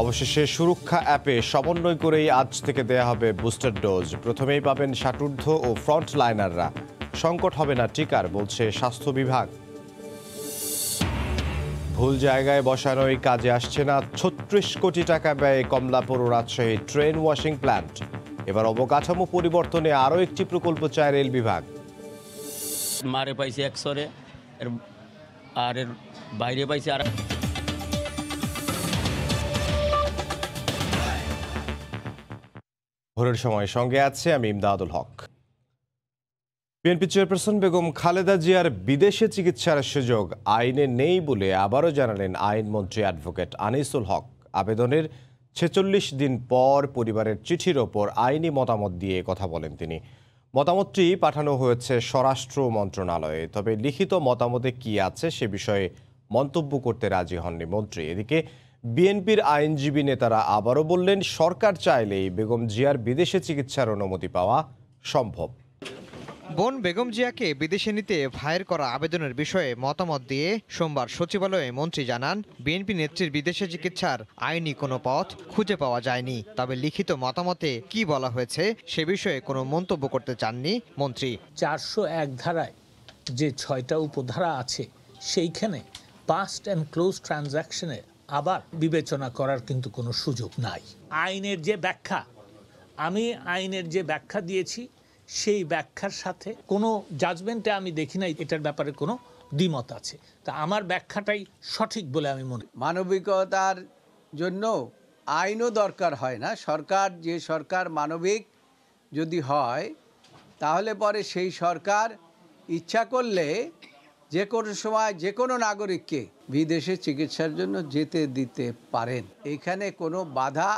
অবশেষে সুরক্ষা অ্যাপে সমন্বয় করেই আজ থেকে দেয়া হবে বুস্টার ডোজ। প্রথমেই পাবেন ষাটঊর্ধ্ব ও ফ্রন্টলাইনাররা, সংকট হবে না টিকার বলছে স্বাস্থ্য বিভাগ। ভুল জায়গায় বসানোই কাজে আসছে না ৩৬ কোটি টাকা ব্যয়ে কমলাপুর ও রাজশাহী ট্রেন ওয়াশিং প্ল্যান্ট, এবার অবকাঠামো পরিবর্তনে আরও একটি প্রকল্প চায় রেল বিভাগ। মারে পাইছে ১০০ আর এর বাইরে পাইছে আর। ভোরের সময় সঙ্গে আছে আমি ইমদাদুল হক। বিএনপি চেয়ারপারসন বেগম খালেদা জিয়ার বিদেশে চিকিৎসার সুযোগ আইনে নেই বলে আবারও জানালেন আইনমন্ত্রী অ্যাডভোকেট আনিসুল হক। আবেদনের ৪৬ দিন পর পরিবারের চিঠির ওপর আইনি মতামত দিয়ে কথা বলেন তিনি। মতামতটি পাঠানো হয়েছে স্বরাষ্ট্র মন্ত্রণালয়ে, তবে লিখিত মতামতে কি আছে সে বিষয়ে মন্তব্য করতে রাজি হননি মন্ত্রী। এদিকে বিএনপির আইনজীবী নেতারা আবারও বললেন সরকার চাইলেই বেগম জিয়ার বিদেশে চিকিৎসার অনুমতি পাওয়া সম্ভব। বোন বেগম জিয়াকে বিদেশে নিতে ভাইয়ের করা আবেদনের বিষয়ে মতামত দিয়ে সোমবার সচিবালয়ে মন্ত্রী জানান, বিএনপি নেত্রীর বিদেশে চিকিৎসার আইনি কোনো পথ খুঁজে পাওয়া যায়নি, তবে লিখিত মতামতে কি বলা হয়েছে সে বিষয়ে কোনো মন্তব্য করতে চাননি মন্ত্রী। ৪০১ ধারায় যে ৬টা উপধারা আছে সেইখানে পাস্ট অ্যান্ড ক্লোজ ট্রানজ্যাকশনের আবার বিবেচনা করার কিন্তু কোনো সুযোগ নাই। আইনের যে ব্যাখ্যা, আমি আইনের যে ব্যাখ্যা দিয়েছি সেই ব্যাখ্যার সাথে কোনো জাজমেন্টে আমি দেখি নাই এটার ব্যাপারে কোনো দ্বিমত আছে, তা আমার ব্যাখ্যাটাই সঠিক বলে আমি মনে করি। মানবিকতার জন্য আইনও দরকার হয় না, সরকার যে সরকার মানবিক যদি হয় তাহলে পরে সেই সরকার ইচ্ছা করলে যে কোনো সময় যে কোনো নাগরিককে বিদেশে চিকিৎসার জন্য যেতে দিতে পারেন, এখানে কোনো বাধা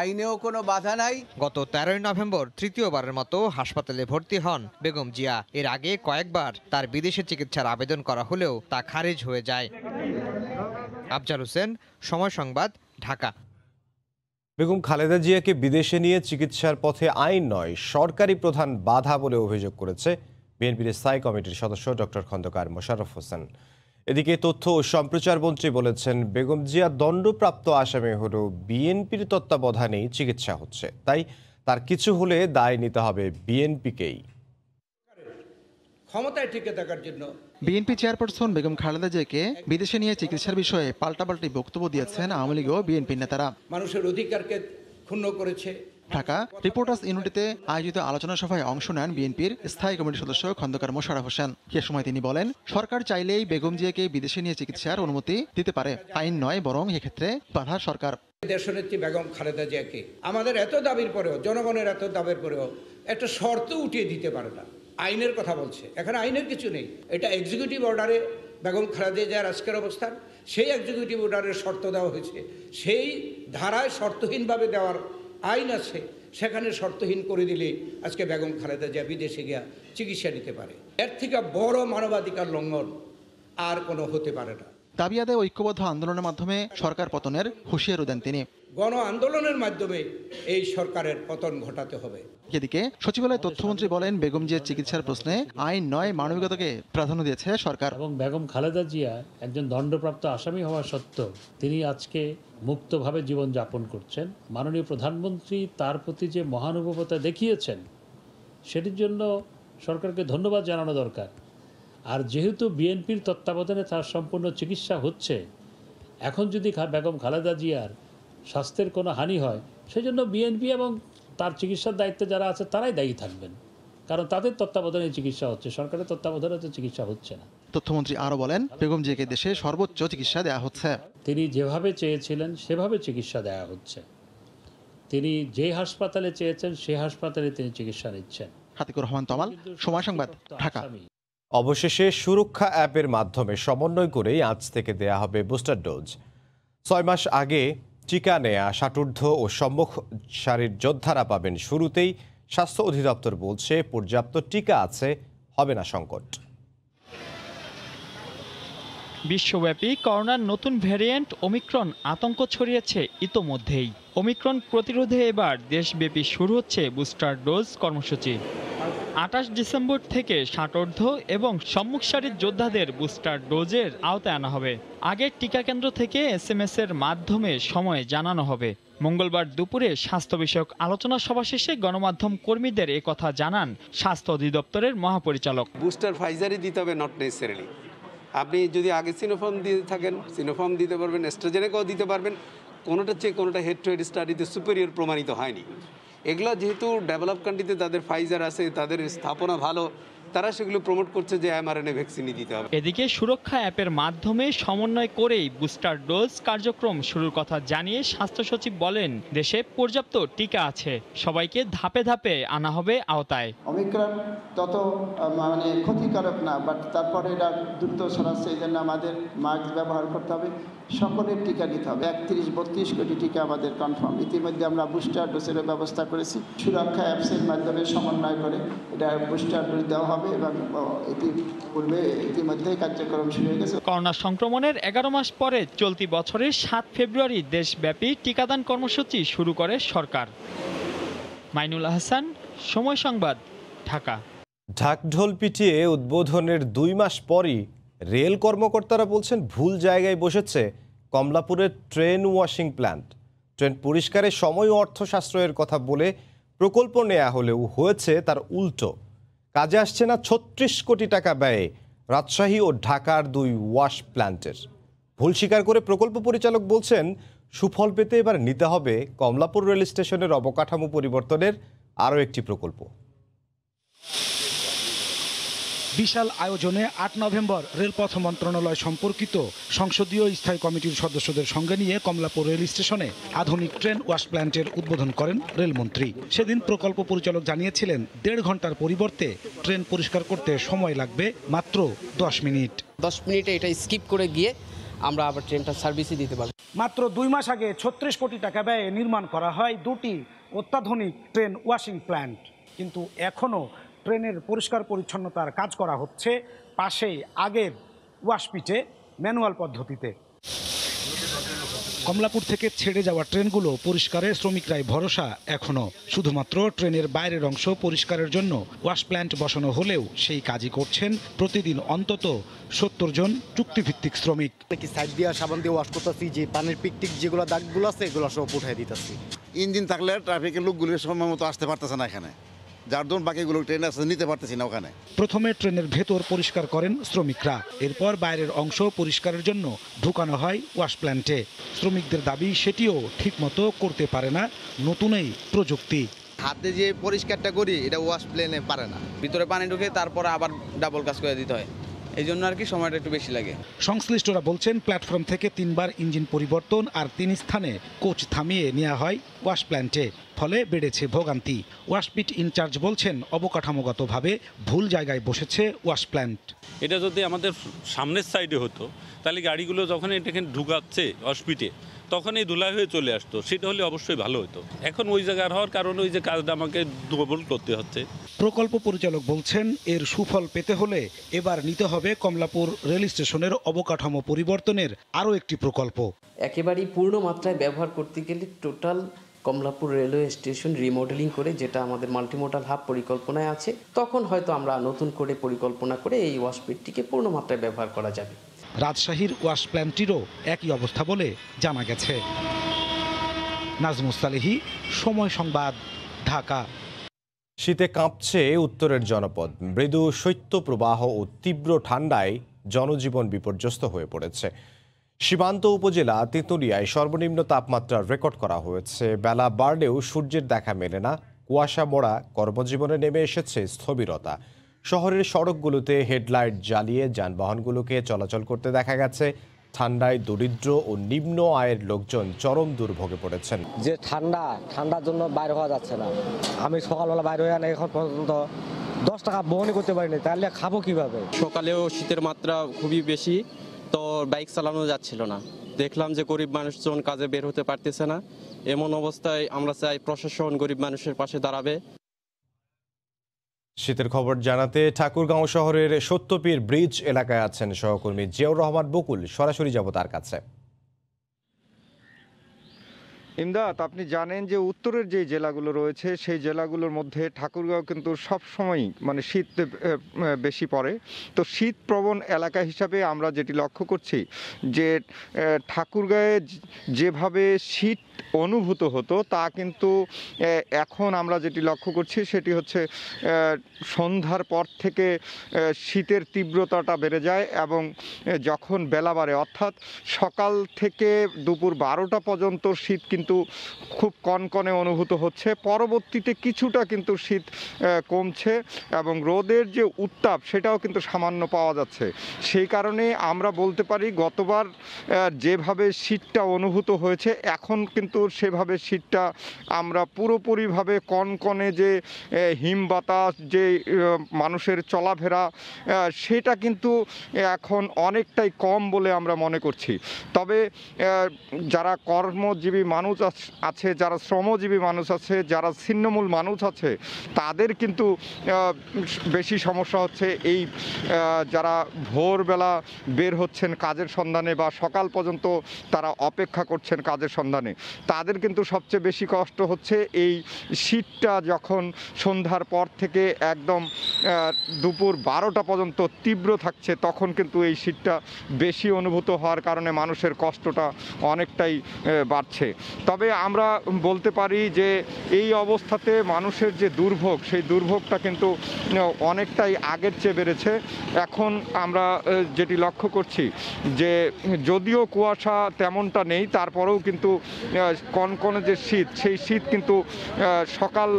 আইনেও কোনো বাধা নাই। গত ১৩ই নভেম্বর তৃতীয়বারের মতো হাসপাতালে ভর্তি হন বেগম জিয়া। এর আগে কয়েকবার তার বিদেশে চিকিৎসার আবেদন করা হলেও তা খারিজ হয়ে যায়। আফজাল হোসেন, সময় সংবাদ, ঢাকা। বেগম খালেদা জিয়াকে বিদেশে নিয়ে চিকিৎসার পথে আইন নয় সরকারি প্রধান বাধা বলে অভিযোগ করেছে বিএনপির স্থায়ী কমিটির সদস্য ডক্টর খন্দকার মোশাররফ হোসেন। এদিকে তথ্য ও সম্প্রচার মন্ত্রী বলেছেন বেগম জিয়া দণ্ডপ্রাপ্ত আসামি হলেও বিএনপির তত্ত্বাবধানেই চিকিৎসা হচ্ছে, তাই তার কিছু হলে দায় নিতে হবে বিএনপিকেই। ক্ষমতায় টিকে থাকার জন্য বিএনপি চেয়ারপারসন বেগম খালেদা জিয়াকে বিদেশে নিয়ে চিকিৎসার বিষয়ে পাল্টাপাল্টি বক্তব্য দিয়েছেন আওয়ামী লীগ ও বিএনপি নেতারা। মানুষের অধিকারকে ক্ষুণ্ণ করেছে। ঢাকা রিপোর্টার্স ইউনিটিতে আয়োজিত আলোচনা সভায় অংশ নেন বিএনপির স্থায়ী কমিটির সদস্য খন্দকার মোশাররফ হোসেন। সে সময় তিনি বলেন সরকার চাইলেই বেগম জিয়াকে বিদেশে নিয়ে চিকিৎসার অনুমতি দিতে পারে, আইন নয় বরং এক্ষেত্রে বাধা সরকার। দেশনেত্রী বেগম খালেদা জিয়াকে আমাদের এত দাবির পরেও, জনগণের এত দাবির পরেও একটা শর্ত উঠিয়ে দিতে পারে না, আইনের কথা বলছে। এখানে আইনের কিছু নেই, এটা এক্সিকিউটিভ অর্ডারে বেগম খালেদা জিয়ার আজকের অবস্থান, সেই এক্সিকিউটিভ অর্ডারের শর্ত দেওয়া হয়েছে, সেই ধারায় শর্তহীনভাবে দেওয়ার আইন আছে, সেখানে শর্তহীন করে দিলে আজকে বেগম খালেদা জিয়া বিদেশে গিয়া চিকিৎসা নিতে পারে। এর থেকে বড় মানবাধিকার লঙ্ঘন আর কোনো হতে পারে না। দাবি আদায় ঐক্যবদ্ধ আন্দোলনের মাধ্যমে সরকার পতনের হুঁশিয়ারি দেন তিনি। গণ আন্দোলনের মাধ্যমে এই সরকারের পতন ঘটাতে হবে। এদিকে সচিবালয়ের তথ্যমন্ত্রী বলেন বেগম জিয়ার চিকিৎসার প্রশ্নে আইন নয় মানবিকতাকে প্রাধান্য দিয়েছে সরকার। এবং বেগম খালেদা জিয়া একজন দণ্ডপ্রাপ্ত আসামি হওয়া সত্ত্বেও তিনি আজকে মুক্তভাবে জীবন যাপন করছেন। মাননীয় প্রধানমন্ত্রী তার প্রতি যে মহানুভবতা দেখিয়েছেন সেটির জন্য সরকারকে ধন্যবাদ জানানো দরকার। আর যেহেতু বিএনপির তত্ত্বাবধানে তার সম্পূর্ণ চিকিৎসা হচ্ছে, এখন যদি বেগম খালেদা জিয়ার স্বাস্থ্যের কোনো হানি হয় সেজন্য বিএনপি এবং তার চিকিৎসার দায়িত্বে যারা আছে তারাই দায়ী থাকবেন, কারণ তাদের তত্ত্বাবধানে চিকিৎসা হচ্ছে, সরকারের তত্ত্বাবধানে তো চিকিৎসা হচ্ছে না। তথ্যমন্ত্রী আরও বলেন বেগম জিয়াকে দেশে সর্বোচ্চ চিকিৎসা দেওয়া হচ্ছে, তিনি যেভাবে চেয়েছিলেন সেভাবে চিকিৎসা দেওয়া হচ্ছে, তিনি যে হাসপাতালে চেয়েছেন সেই হাসপাতালে তিনি চিকিৎসা নিচ্ছেন। হাতিকুর রহমান তমাল, সময় সংবাদ, ঢাকা। অবশেষে সুরক্ষা অ্যাপের মাধ্যমে সমন্বয় করেই আজ থেকে দেয়া হবে বুস্টার ডোজ। ৬ মাস আগে টিকা নেয়া ষাটঊর্ধ্ব ও সম্মুখ সারির যোদ্ধারা পাবেন শুরুতেই, স্বাস্থ্য অধিদপ্তর বলছে পর্যাপ্ত টিকা আছে, হবে না সংকট। বিশ্বব্যাপী করোনার নতুন ভ্যারিয়েন্ট ওমিক্রন আতঙ্ক ছড়িয়েছে ইতোমধ্যেই। ওমিক্রন প্রতিরোধে এবার দেশব্যাপী শুরু হচ্ছে বুস্টার ডোজ কর্মসূচি। 28 ডিসেম্বর থেকে ষাটোর্ধ এবং সম্মুখ সারির যোদ্ধাদের বুস্টার ডোজের আওতায় আনা হবে। আগের টিকা কেন্দ্র থেকে SMS এর মাধ্যমে সময় জানানো হবে। মঙ্গলবার দুপুরে স্বাস্থ্য বিষয়ক আলোচনা সভা শেষে গণমাধ্যম কর্মীদের এই কথা জানান স্বাস্থ্য অধিদপ্তরের মহাপরিচালক। বুস্টার ফাইজারই দিতে হবে, নট নেসেসারিলি। আপনি যদি আগে সিনোফার্ম দিয়ে থাকেন, সিনোফার্ম দিতে পারবেন, অ্যাস্ট্রাজেনেকাও দিতে পারবেন। কোনোটার চেয়ে কোনোটা হেড টু হেড স্টাডিতে সুপিরিয়র প্রমাণিত হয়নি। এগুলো যেহেতু ডেভেলপ কান্ট্রিতে তাদের ফাইজার আছে, তাদের স্থাপনা ভালো, তারা সেগুলো প্রমোট করছে যে mRNA ভ্যাকসিনই দিতে হবে। এদিকে সুরক্ষা অ্যাপের মাধ্যমে সমন্বয় করেই বুস্টার ডোজ কার্যক্রম শুরুর কথা জানিয়ে স্বাস্থ্য সচিব বলেন, দেশে পর্যাপ্ত টিকা আছে, সবাইকে ধাপে ধাপে আনা হবে আওতায়। অমিক্রন তত ক্ষতিকারক না, বাট তারপরে এটা দ্রুত ছড়াচ্ছে, এই জন্য আমাদের মাস্ক ব্যবহার করতে হবে, সকলের টিকা নিতে হবে। 31-32 কোটি টিকা আমাদের কনফার্ম। ইতিমধ্যে আমরা বুস্টার ডোজের ব্যবস্থা করেছি, সুরক্ষা অ্যাপসের মাধ্যমে সমন্বয় করে এটা বুস্টার ডোজ দেওয়া হবে। করোনা সংক্রমণের 11 মাস পরে চলতি বছরের 7 ফেব্রুয়ারি দেশব্যাপী টিকাদান কর্মসূচি শুরু করে সরকার। মাইনুল হাসান, সময় সংবাদ, ঢাকা। ঢাকঢোল পিটিয়ে উদ্বোধনের 2 মাস পরই রেল কর্মকর্তারা বলছেন ভুল জায়গায় বসেছে কমলাপুরের ট্রেন ওয়াশিং প্ল্যান্ট। ট্রেন পরিষ্কারে সময় ও অর্থ সাশ্রয়ের কথা বলে প্রকল্প নেওয়া হলেও হয়েছে তার উল্টো। কাজে আসছে না 36 কোটি টাকা ব্যয়ে রাজশাহী ও ঢাকার 2 ওয়াশ প্ল্যান্টের। ভুল স্বীকার করে প্রকল্প পরিচালক বলছেন সুফল পেতে এবার নিতে হবে কমলাপুর রেল স্টেশনের অবকাঠামো পরিবর্তনের আরও একটি প্রকল্প। বিশাল আয়োজনে 8 নভেম্বর রেলপথ মন্ত্রণালয় সম্পর্কিত সংসদীয় স্থায়ী কমিটির সদস্যদের সঙ্গে নিয়ে কমলাপুর রেল স্টেশনে আধুনিক ট্রেন ওয়াশ প্ল্যান্টের উদ্বোধন করেন রেলমন্ত্রী। সেদিন প্রকল্প পরিচালক জানিয়েছিলেন 1.5 ঘন্টার পরিবর্তে ট্রেন পরিষ্কার করতে সময় লাগবে মাত্র 10 মিনিট। 10 মিনিটে এটা স্কিপ করে গিয়ে আমরা আবার ট্রেনটা সার্ভিসই দিতে পারব। মাত্র 2 মাস আগে 36 কোটি টাকা ব্যয়ে নির্মাণ করা হয় 2টি অত্যাধুনিক ট্রেন ওয়াশিং প্ল্যান্ট, কিন্তু এখনও ট্রেনের পরিষ্কার পরিচ্ছন্নতার কাজ করা হচ্ছে পাশেই আগের ওয়াশপিটে ম্যানুয়াল পদ্ধতিতে। কমলাপুর থেকে ছেড়ে যাওয়া ট্রেনগুলো পরিষ্কারে শ্রমিকরাই ভরসা এখনও। শুধুমাত্র ট্রেনের বাইরের অংশ পরিষ্কারের জন্য ওয়াশ প্ল্যান্ট বসানো হলেও সেই কাজই করছেন প্রতিদিন অন্তত 70 জন চুক্তিভিত্তিক শ্রমিক। সাইড দিয়ে সাবান দিয়ে ওয়াশ করতেছি, যে পানির পিকটিক যেগুলো দাগগুলো আছে এগুলো সব উঠাই দিতেছি। ইঞ্জিন থাকলে ট্রাফিকের লোকগুলো সময় মতো আসতে পারতেছে না এখানে, যার জন্য বাকিগুলো ট্রেন আসতে নিতে পারতেছি না ওখানে। প্রথমে ট্রেনের ভেতর পরিষ্কার করেন শ্রমিকরা, এরপর বাইরের অংশ পরিষ্কারের জন্য ঢুকানো হয় ওয়াশ প্ল্যান্টে। শ্রমিকদের দাবি সেটিও ঠিকমতো করতে পারে না নতুন এই প্রযুক্তি। হাতে যে পরিষ্কারটা করি এটা ওয়াশ প্ল্যান্টে পারে না, ভিতরে পানি ঢুকে তারপরে আবার ডাবল কাজ করে দিতে হয়, এই জন্য আর কি সময়টা একটু বেশি লাগে। সংশ্লিষ্টরা বলছেন প্ল্যাটফর্ম থেকে 3 বার ইঞ্জিন পরিবর্তন আর 3 স্থানে কোচ থামিয়ে নেওয়া হয় ওয়াশ প্ল্যান্টে, ফলে বেড়েছে ভোগান্তি। ওয়াশপিট ইনচার্জ বলছেন অবকাঠামোগতভাবে ভুল জায়গায় বসেছে ওয়াশ প্ল্যান্ট। এটা যদি আমাদের সামনের সাইডে হতো তাহলে গাড়িগুলো যখন এটাকে ঢুকাচ্ছে ওয়াশপিটে তখন এই ধুলা হয়ে চলে আসতো, সেটা হলে অবশ্যই ভালো হতো। এখন ওই জায়গার হওয়ার কারণে ওই যে কাজটা আমাকে ডবল করতে হচ্ছে। প্রকল্প পরিচালক বলছেন এর সুফল পেতে হলে এবার নিতে হবে কমলাপুর রেল স্টেশনের অবকাঠামো পরিবর্তনের আরও একটি প্রকল্প। একেবারেই পূর্ণ মাত্রায় ব্যবহার করতে গেলে total Kamalapur railway station remodelling করে, যেটা আমাদের মাল্টিমোডাল হাব পরিকল্পনায় আছে, তখন হয়তো আমরা নতুন করে পরিকল্পনা করে এই ওয়াশপিটটিকে পূর্ণ মাত্রায় ব্যবহার করা যাবে। রাজশাহীর ওয়াশ প্ল্যান্টটিরও একই অবস্থা বলে জানা গেছে। নাজমুস সালেহী, সময় সংবাদ, ঢাকা। শীতে কাঁপছে উত্তরের জনপদ। মৃদু শৈত্যপ্রবাহ ও তীব্র ঠান্ডায় জনজীবন বিপর্যস্ত হয়ে পড়েছে। সীমান্ত উপজেলা তেঁতুলিয়ায় সর্বনিম্ন তাপমাত্রা রেকর্ড করা হয়েছে। বেলা বাড়লেও সূর্যের দেখা মেলে না, কুয়াশা মোড়া কর্মজীবনে নেমে এসেছে স্থবিরতা। শহরের সড়কগুলোতে হেডলাইট জ্বালিয়ে যানবাহনগুলোকে চলাচল করতে দেখা গেছে। ঠান্ডায় দরিদ্র ও নিম্ন আয়ের লোকজন চরম দুর্ভোগে পড়েছেন। যে ঠান্ডার জন্য বাইরে হওয়া যাচ্ছে না। আমি সকালবেলা বাইরে হয়ে না, এখন পর্যন্ত 10 টাকা বহনই করতে পারিনি, তাহলে খাবো কিভাবে? সকালেও শীতের মাত্রা খুবই বেশি, তো বাইক চালানো যাচ্ছিল না। দেখলাম যে গরিব মানুষজন কাজে বের হতে পারতেছে না। এমন অবস্থায় আমরা চাই প্রশাসন গরিব মানুষের পাশে দাঁড়াবে। শীতের খবর জানাতে ঠাকুরগাঁও শহরের সত্যপীর ব্রিজ এলাকায় আছেন সহকর্মী জিয়াউর রহমান বকুল। সরাসরি যাব তার কাছে। ইমদাদ, আপনি জানেন যে উত্তরের যে জেলাগুলো রয়েছে সেই জেলাগুলোর মধ্যে ঠাকুরগাঁও কিন্তু সবসময়ই মানে শীত বেশি পড়ে। তো শীত প্রবণ এলাকা হিসাবে আমরা যেটি লক্ষ্য করছি যে ঠাকুরগাঁয়ে যেভাবে শীত অনুভূত হতো তা কিন্তু এখন আমরা যেটি লক্ষ্য করছি সেটি হচ্ছে সন্ধ্যার পর থেকে শীতের তীব্রতাটা বেড়ে যায় এবং যখন বেলা বাড়ে অর্থাৎ সকাল থেকে দুপুর ১২টা পর্যন্ত শীত কিন্তু খুব কনকনে অনুভূত হচ্ছে। পরবর্তীতে কিছুটা কিন্তু শীত কমছে এবং রোদের যে উত্তাপ সেটাও কিন্তু সামান্য পাওয়া যাচ্ছে। সেই কারণে আমরা বলতে পারি গতবার যেভাবে শীতটা অনুভূত হয়েছে এখন কিন্তু সেভাবে শীতটা আমরা পুরোপুরিভাবে কনকনে যে হিম বাতাস, যে মানুষের চলাফেরা, সেটা কিন্তু এখন অনেকটাই কম বলে আমরা মনে করছি। তবে যারা কর্মজীবী মানুষ আছে, যারা শ্রমজীবী মানুষ আছে, যারা ছিন্নমূল মানুষ আছে, তাদের কিন্তু বেশি সমস্যা হচ্ছে। এই যারা ভোরবেলা বের হচ্ছেন কাজের সন্ধানে বা সকাল পর্যন্ত তারা অপেক্ষা করছেন কাজের সন্ধানে, তাদের কিন্তু সবচেয়ে বেশি কষ্ট হচ্ছে এই শীতটা যখন সন্ধ্যার পর থেকে একদম দুপুর ১২টা পর্যন্ত তীব্র থাকছে, তখন কিন্তু এই শীতটা বেশি অনুভূত হওয়ার কারণে মানুষের কষ্টটা অনেকটাই বাড়ছে। তবে আমরা বলতে পারি যে এই অবস্থাতে মানুষের যে দুর্ভোগ, সেই দুর্ভোগটা কিন্তু অনেকটাই আগের চেয়ে বেড়েছে। এখন আমরা যেটি লক্ষ্য করছি যে যদিও কুয়াশা তেমনটা নেই, তারপরেও কিন্তু কনকনে যে শীত, সেই শীত কিন্তু সকাল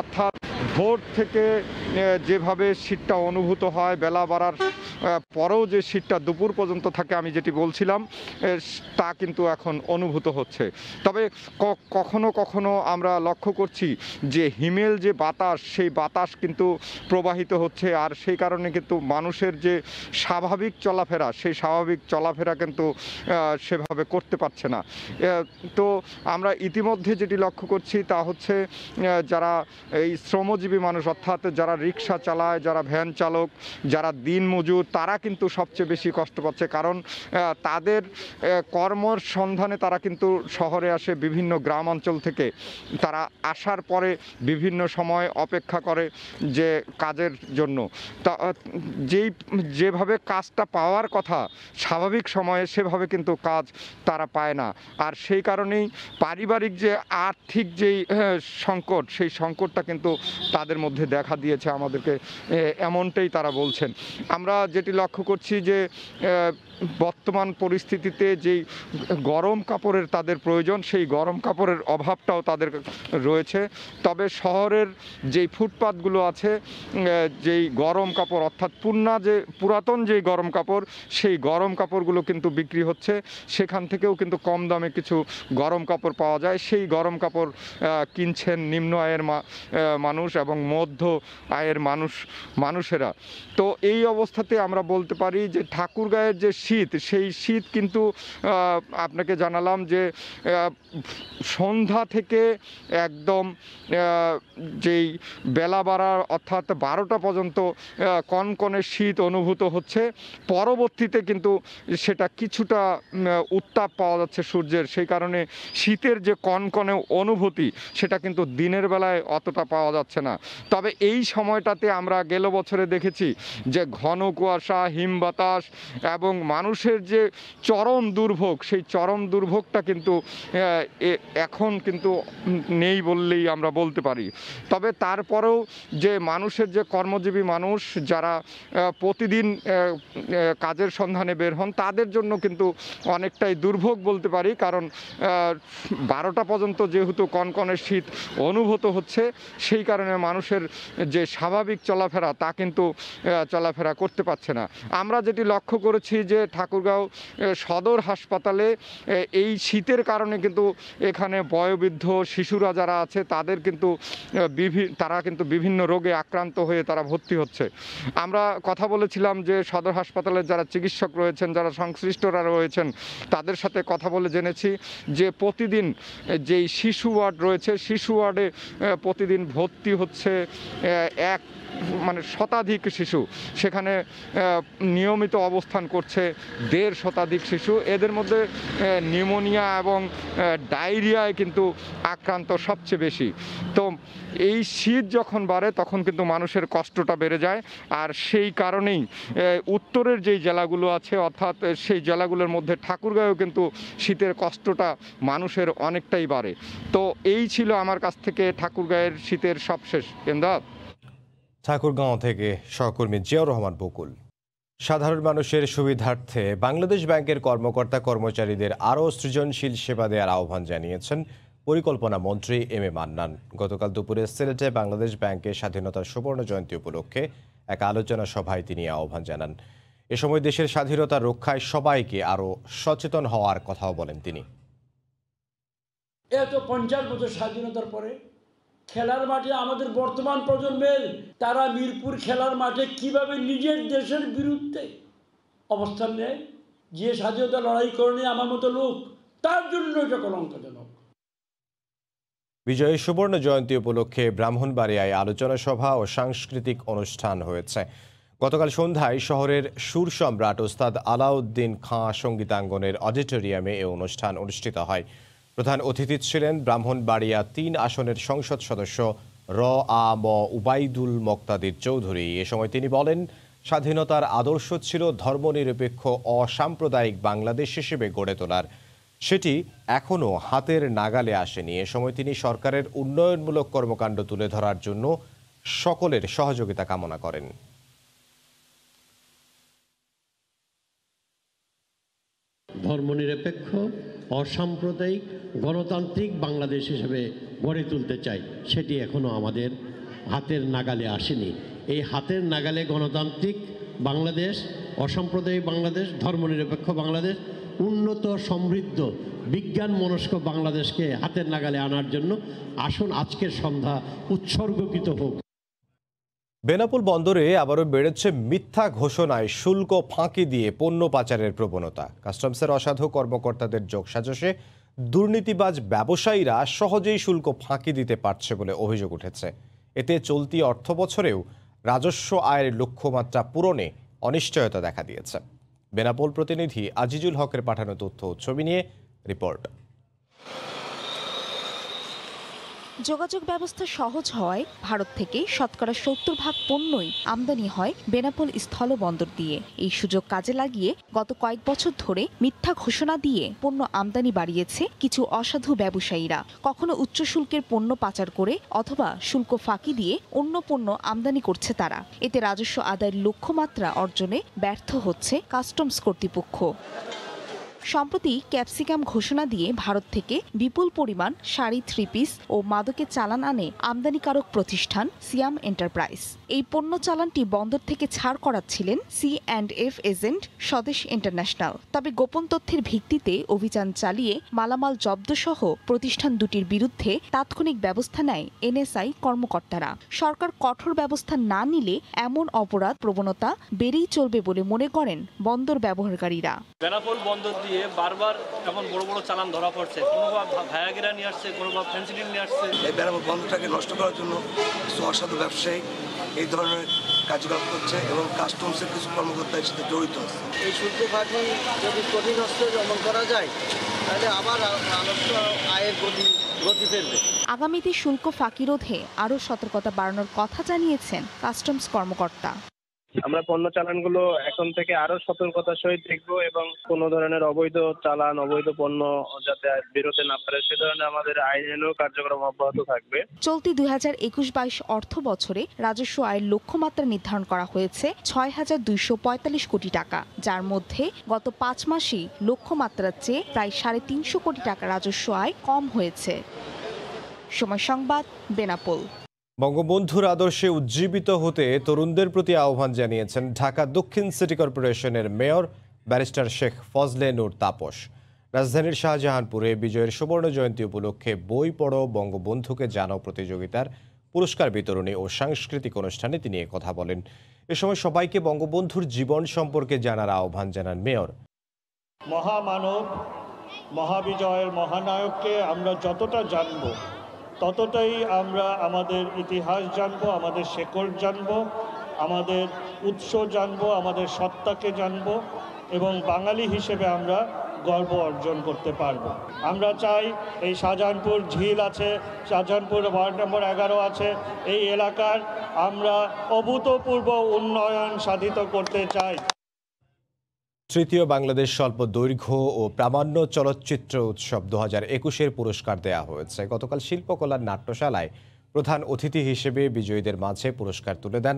অর্থাৎ ভোর থেকে যেভাবে শীতটা অনুভূত হয়, বেলা বাড়ার পরেও যে শীতটা দুপুর পর্যন্ত থাকে আমি যেটি বলছিলাম, তা কিন্তু এখন অনুভূত হচ্ছে। তবে কখনো কখনো আমরা লক্ষ্য করছি যে হিমেল যে বাতাস, সেই বাতাস কিন্তু প্রবাহিত হচ্ছে, আর সেই কারণে কিন্তু মানুষের যে স্বাভাবিক চলাফেরা, সেই স্বাভাবিক চলাফেরা কিন্তু সেভাবে করতে পারছে না। তো আমরা ইতিমধ্যে যেটি লক্ষ্য করছি তা হচ্ছে যারা এই শ্রমজীবী মানুষ অর্থাৎ যারা রিক্সা চালায়, যারা ভ্যান চালক, যারা দিনমজুর, তারা কিন্তু সবচেয়ে বেশি কষ্ট পাচ্ছে। কারণ তাদের কর্মর সন্ধানে তারা কিন্তু শহরে আসে, বিভিন্ন গ্রাম অঞ্চল থেকে তারা আসার পরে বিভিন্ন সময় অপেক্ষা করে যে কাজের জন্য। যেভাবে কাজটা পাওয়ার কথা স্বাভাবিক সময়ে, সেভাবে কিন্তু কাজ তারা পায় না। আর সেই কারণেই পারিবারিক যে আর্থিক যেই সংকট, সেই সংকটটা কিন্তু তাদের মধ্যে দেখা দিয়েছে, আমাদেরকে এমনটাই তারা বলছেন। আমরা যেটি লক্ষ্য করছি যে বর্তমান পরিস্থিতিতে যেই গরম কাপড়ের তাদের প্রয়োজন, সেই গরম কাপড়ের অভাবটাও তাদের রয়েছে। তবে শহরের যেই ফুটপাতগুলো আছে, যেই গরম কাপড় অর্থাৎ পুরাতন যেই গরম কাপড়, সেই গরম কাপড়গুলো কিন্তু বিক্রি হচ্ছে, সেখান থেকেও কিন্তু কম দামে কিছু গরম কাপড় পাওয়া যায়। সেই গরম কাপড় কিনছেন নিম্ন আয়ের মানুষ এবং মধ্য আয়ের মানুষেরা। তো এই অবস্থাতে আমরা বলতে পারি যে ঠাকুরগাঁয়ের যে শীত, সেই শীত কিন্তু আপনাকে জানালাম যে সন্ধ্যা থেকে একদম যেই বেলা বাড়া অর্থাৎ ১২টা পর্যন্ত কনকনে শীত অনুভূত হচ্ছে। পরবর্তীতে কিন্তু সেটা কিছুটা উত্তাপ পাওয়া যাচ্ছে সূর্যের, সেই কারণে শীতের যে কনকনে অনুভূতি সেটা কিন্তু দিনের বেলায় অতটা পাওয়া যাচ্ছে না। তবে এই সময়টাতে আমরা গেল বছরে দেখেছি যে ঘন কুয়াশা, হিম বাতাস এবং মানুষের যে চরম দুর্ভোগ, সেই চরম দুর্ভোগটা কিন্তু এখন কিন্তু নেই বললেই আমরা বলতে পারি। তবে তারপরেও যে মানুষের যে কর্মজীবী মানুষ যারা প্রতিদিন কাজের সন্ধানে বের হন, তাদের জন্য কিন্তু অনেকটাই দুর্ভোগ বলতে পারি। কারণ ১২টা পর্যন্ত যেহেতু কনকনে শীত অনুভূত হচ্ছে, সেই কারণে মানুষের যে স্বাভাবিক চলাফেরা, তা কিন্তু চলাফেরা করতে পারছে না। আমরা যেটি লক্ষ্য করেছি যে ঠাকুরগাঁও সদর হাসপাতালে এই শীতের কারণে কিন্তু এখানে বয়োবৃদ্ধ শিশুরা যারা আছে তাদের কিন্তু তারা কিন্তু বিভিন্ন রোগে আক্রান্ত হয়ে তারা ভর্তি হচ্ছে। আমরা কথা বলেছিলাম যে সদর হাসপাতালে যারা চিকিৎসক রয়েছেন, যারা সংশ্লিষ্টরা রয়েছেন, তাদের সাথে কথা বলে জেনেছি যে প্রতিদিন যেই শিশু ওয়ার্ড রয়েছে, শিশু ওয়ার্ডে প্রতিদিন ভর্তি হচ্ছে যাচ্ছে এক মানে শতাধিক শিশু, সেখানে নিয়মিত অবস্থান করছে 150 শতাধিক শিশু। এদের মধ্যে নিউমোনিয়া এবং ডায়রিয়ায় কিন্তু আক্রান্ত সবচেয়ে বেশি। তো এই শীত যখন বাড়ে তখন কিন্তু মানুষের কষ্টটা বেড়ে যায়, আর সেই কারণেই উত্তরের যেই জেলাগুলো আছে অর্থাৎ সেই জেলাগুলোর মধ্যে ঠাকুরগাঁওয়েও কিন্তু শীতের কষ্টটা মানুষের অনেকটাই বাড়ে। তো এই ছিল আমার কাছ থেকে ঠাকুরগাঁওয়ের শীতের সবশেষ কেন্দ্র। ঠাকুরগাঁও থেকে সহকর্মী জিয়াউর রহমান বকুল। সাধারণ মানুষের সুবিধার্থে বাংলাদেশ ব্যাংকের কর্মকর্তা কর্মচারীদের আরও সৃজনশীল সেবা দেওয়ার আহ্বান জানিয়েছেন পরিকল্পনা মন্ত্রী এম এ মান্নান। গতকাল দুপুরে সিলেটে বাংলাদেশ ব্যাংকের স্বাধীনতার সুবর্ণ জয়ন্তী উপলক্ষে এক আলোচনা সভায় তিনি আহ্বান জানান। এ সময় দেশের স্বাধীনতা রক্ষায় সবাইকে আরও সচেতন হওয়ার কথাও বলেন তিনি। এত 50 বছর স্বাধীনতার পরে খেলার মাঠে আমাদের বর্তমান প্রজন্মের তারা মিরপুর খেলার মাঠে কিভাবে নিজের দেশের বিরুদ্ধে অবস্থান নেয়, যে স্বাধীনতা লড়াই করে আমার মতো লোক, তার জন্য এটা কলঙ্কজনক। বিজয়ী সুবর্ণ জয়ন্তী উপলক্ষে ব্রাহ্মণবাড়িয়ায় আলোচনা সভা ও সাংস্কৃতিক অনুষ্ঠান হয়েছে। গতকাল সন্ধ্যায় শহরের সুর সম্রাট ওস্তাদ আলাউদ্দিন খাঁ সঙ্গীতাঙ্গনের অডিটোরিয়ামে এই অনুষ্ঠান অনুষ্ঠিত হয়। প্রধান অতিথি ছিলেন ব্রাহ্মণবাড়িয়া 3 আসনের সংসদ সদস্য উবাইদুল মোক্তাদির চৌধুরী। এ সময় তিনি বলেন, স্বাধীনতার আদর্শ ছিল ধর্মনিরপেক্ষ অসাম্প্রদায়িক বাংলাদেশ হিসেবে গড়ে তোলার, সেটি এখনও হাতের নাগালে আসেনি। এ সময় তিনি সরকারের উন্নয়নমূলক কর্মকাণ্ড তুলে ধরার জন্য সকলের সহযোগিতা কামনা করেন। ধর্মনিরপেক্ষ অসাম্প্রদায়িক গণতান্ত্রিক বাংলাদেশ হিসেবে গড়ে তুলতে চাই, সেটি এখনও আমাদের হাতের নাগালে আসেনি। এই হাতের নাগালে গণতান্ত্রিক বাংলাদেশ, অসাম্প্রদায়িক বাংলাদেশ, ধর্মনিরপেক্ষ বাংলাদেশ, উন্নত সমৃদ্ধ বিজ্ঞান মনস্ক বাংলাদেশকে হাতের নাগালে আনার জন্য আসুন আজকের সন্ধ্যা উৎসর্গকৃত হোক। বেনাপোল বন্দরে আবারও বেড়েছে মিথ্যা ঘোষণায় শুল্ক ফাঁকি দিয়ে পণ্য পাচারের প্রবণতা। কাস্টমসের অসাধু কর্মকর্তাদের যোগসাজশে দুর্নীতিবাজ ব্যবসায়ীরা সহজেই শুল্ক ফাঁকি দিতে পারছে বলে অভিযোগ উঠেছে। এতে চলতি অর্থবছরেও রাজস্ব আয়ের লক্ষ্যমাত্রা পূরণে অনিশ্চয়তা দেখা দিয়েছে। বেনাপোল প্রতিনিধি আজিজুল হকের পাঠানো তথ্য ও ছবি নিয়ে রিপোর্ট। যোগাযোগ ব্যবস্থা সহজ হয় ভারত থেকে শতকরা 70% পণ্যই আমদানি হয় বেনাপোল স্থল বন্দর দিয়ে। এই সুযোগ কাজে লাগিয়ে গত কয়েক বছর ধরে মিথ্যা ঘোষণা দিয়ে পণ্য আমদানি বাড়িয়েছে কিছু অসাধু ব্যবসায়ীরা। কখনো উচ্চ শুল্কের পণ্য পাচার করে অথবা শুল্ক ফাঁকি দিয়ে অন্য পণ্য আমদানি করছে তারা। এতে রাজস্ব আদায়ের লক্ষ্যমাত্রা অর্জনে ব্যর্থ হচ্ছে কাস্টমস কর্তৃপক্ষ। সম্প্রতি ক্যাপসিকাম ঘোষণা দিয়ে ভারত থেকে বিপুল পরিমাণ শাড়ি, থ্রি পিস ও মাদকে চালান আনে আমদানিকারক প্রতিষ্ঠান সিয়াম এন্টারপ্রাইজ। এই পণ্য চালানটি বন্দর থেকে ছাড় করাচ্ছিলেন C&F এজেন্ট স্বদেশ ইন্টারন্যাশনাল। তবে গোপন তথ্যের ভিত্তিতে অভিযান চালিয়ে মালামাল জব্দসহ প্রতিষ্ঠান দুটির বিরুদ্ধে তাৎক্ষণিক ব্যবস্থা নেয় NSI কর্মকর্তারা। সরকার কঠোর ব্যবস্থা না নিলে এমন অপরাধ প্রবণতা বেড়েই চলবে বলে মনে করেন বন্দর ব্যবহারকারীরা। বেনাপোল বন্দর বারবার এমন বড় বড় চালান ধরা পড়ছে, ভায়াগেরা নিয়ে আসছে, কোনোভাবে ফেন্সিডিল নিয়ে আসছে। এই বেনাপোল বন্দরটাকে নষ্ট করার জন্য কিছু অসাধু ব্যবসায়ী এই ধরনের কার্যকলাপ করছে এবং কাস্টমসের কিছু কর্মকর্তা এর সাথে জড়িত। এই শুল্ক ফাঁকি যদি কঠিনস্থ দমন করা যায় তাহলে আবার রাজস্ব আয়ের গতি ফেলবে। আগামীতে শুল্ক ফাঁকি রোধে আরও সতর্কতা বাড়ানোর কথা জানিয়েছেন কাস্টমস কর্মকর্তা। আমরা পণ্য চালানগুলো এখন থেকে আরো সতর্কতার সহিত দেখবো এবং কোন ধরনের অবৈধ চালান, অবৈধ পণ্য যাতে বেরোতে না পারে সে ধরনের আমাদের আইনেরও কার্যক্রম অব্যাহত থাকবে। চলতি 2021-22 অর্থ বছরে রাজস্ব আয়ের লক্ষ্যমাত্রা নির্ধারণ করা হয়েছে ৬,২৪৫ কোটি টাকা, যার মধ্যে গত 5 মাসেই লক্ষ্যমাত্রার চেয়ে প্রায় 350 কোটি টাকা রাজস্ব আয় কম হয়েছে। সময় সংবাদ, বেনাপোল। বঙ্গবন্ধুর আদর্শে উজ্জীবিত হতে তরুণদের প্রতি আহ্বান জানিয়েছেন ঢাকা দক্ষিণ সিটি কর্পোরেশনের মেয়র ব্যারিস্টার শেখ ফজলে নূর তাপস। রাজধানীর শাহজাহানপুরে বিজয়ের সুবর্ণ জয়ন্তী উপলক্ষে বই পড়ো বঙ্গবন্ধুকে জানো প্রতিযোগিতার পুরস্কার বিতরণী ও সাংস্কৃতিক অনুষ্ঠানে তিনি একথা বলেন। এ সময় সবাইকে বঙ্গবন্ধুর জীবন সম্পর্কে জানার আহ্বান জানান মেয়র। মহামানব মহাবিজয়ের মহানায়ককে আমরা যতটা জানব ততটাই আমরা আমাদের ইতিহাস জানবো, আমাদের শেকড় জানবো, আমাদের উৎস জানবো, আমাদের সত্তাকে জানবো এবং বাঙালি হিসেবে আমরা গর্ব অর্জন করতে পারবো। আমরা চাই এই শাহজাহানপুর ঝিল আছে, শাহজাহানপুর ওয়ার্ড নম্বর 11 আছে, এই এলাকার আমরা অভূতপূর্ব উন্নয়ন সাধিত করতে চাই। তৃতীয় বাংলাদেশ স্বল্প দৈর্ঘ্য ও প্রামাণ্য চলচ্চিত্র উৎসব 2021-এর পুরস্কার দেয়া হয়েছে। গতকাল শিল্পকলার নাট্যশালায় প্রধান অতিথি হিসেবে বিজয়ীদের মাঝে পুরস্কার তুলে দেন